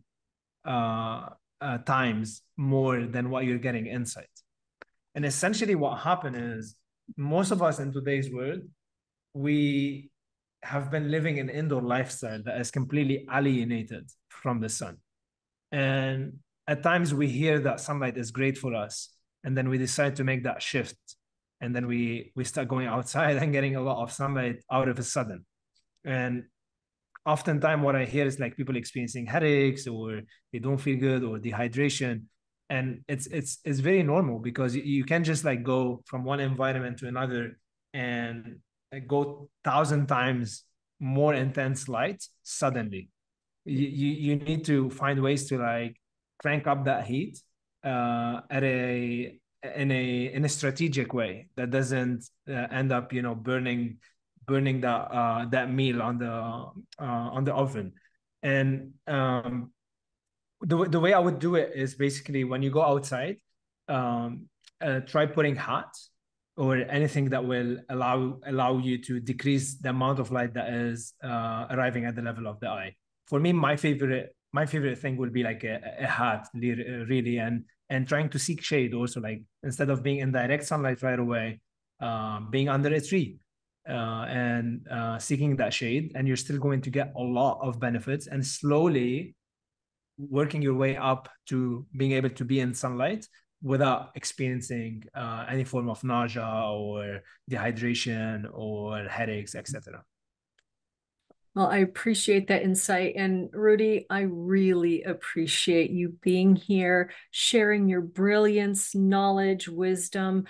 uh, uh, times more than what you're getting inside. And essentially what happened is most of us in today's world, we have been living an indoor lifestyle that is completely alienated from the sun. And at times we hear that sunlight is great for us, and then we decide to make that shift. And then we, we start going outside and getting a lot of sunlight out of a sudden. And oftentimes what I hear is like people experiencing headaches, or they don't feel good, or dehydration. And it's, it's, it's very normal, because you can't just like go from one environment to another and go thousand times more intense light suddenly. You, you, you need to find ways to like crank up that heat uh, at a, in a, in a strategic way that doesn't uh, end up, you know, burning, burning that, uh, that meal on the, uh, on the oven. And, um, the, the way I would do it is basically when you go outside, um, uh, try putting hat or anything that will allow, allow you to decrease the amount of light that is, uh, arriving at the level of the eye. For me, my favorite, my favorite thing would be like a, a hat really. And, and trying to seek shade also, like instead of being in direct sunlight right away, uh, being under a tree uh, and uh, seeking that shade, and you're still going to get a lot of benefits, and slowly working your way up to being able to be in sunlight without experiencing uh, any form of nausea or dehydration or headaches, et cetera. Well, I appreciate that insight. And Rudy, I really appreciate you being here, sharing your brilliance, knowledge, wisdom,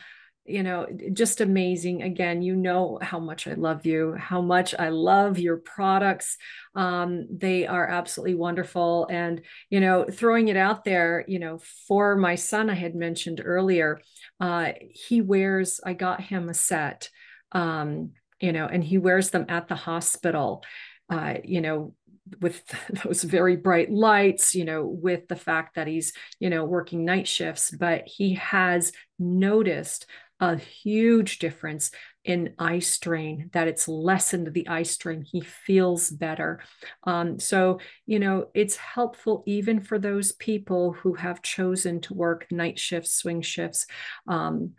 you know, just amazing. Again, you know how much I love you, how much I love your products. Um, they are absolutely wonderful. And, you know, throwing it out there, you know, for my son, I had mentioned earlier, uh, he wears, I got him a set, um, you know, and he wears them at the hospital. Uh, you know, with those very bright lights, you know, with the fact that he's, you know, working night shifts, but he has noticed a huge difference in eye strain, that it's lessened the eye strain. He feels better. Um, so, you know, it's helpful even for those people who have chosen to work night shifts, swing shifts, um,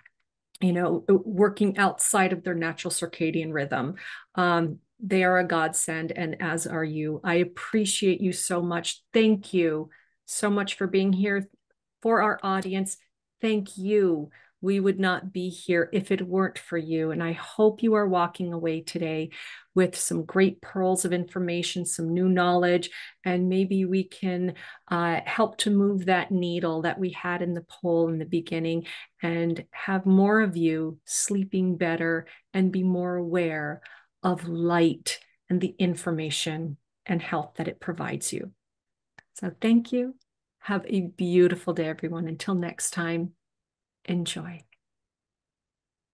you know, working outside of their natural circadian rhythm. Um, They are a godsend, and as are you. I appreciate you so much. Thank you so much for being here. For our audience, thank you. We would not be here if it weren't for you. And I hope you are walking away today with some great pearls of information, some new knowledge, and maybe we can uh, help to move that needle that we had in the poll in the beginning, and have more of you sleeping better and be more aware of light and the information and help that it provides you. So thank you. Have a beautiful day, everyone. Until next time, enjoy.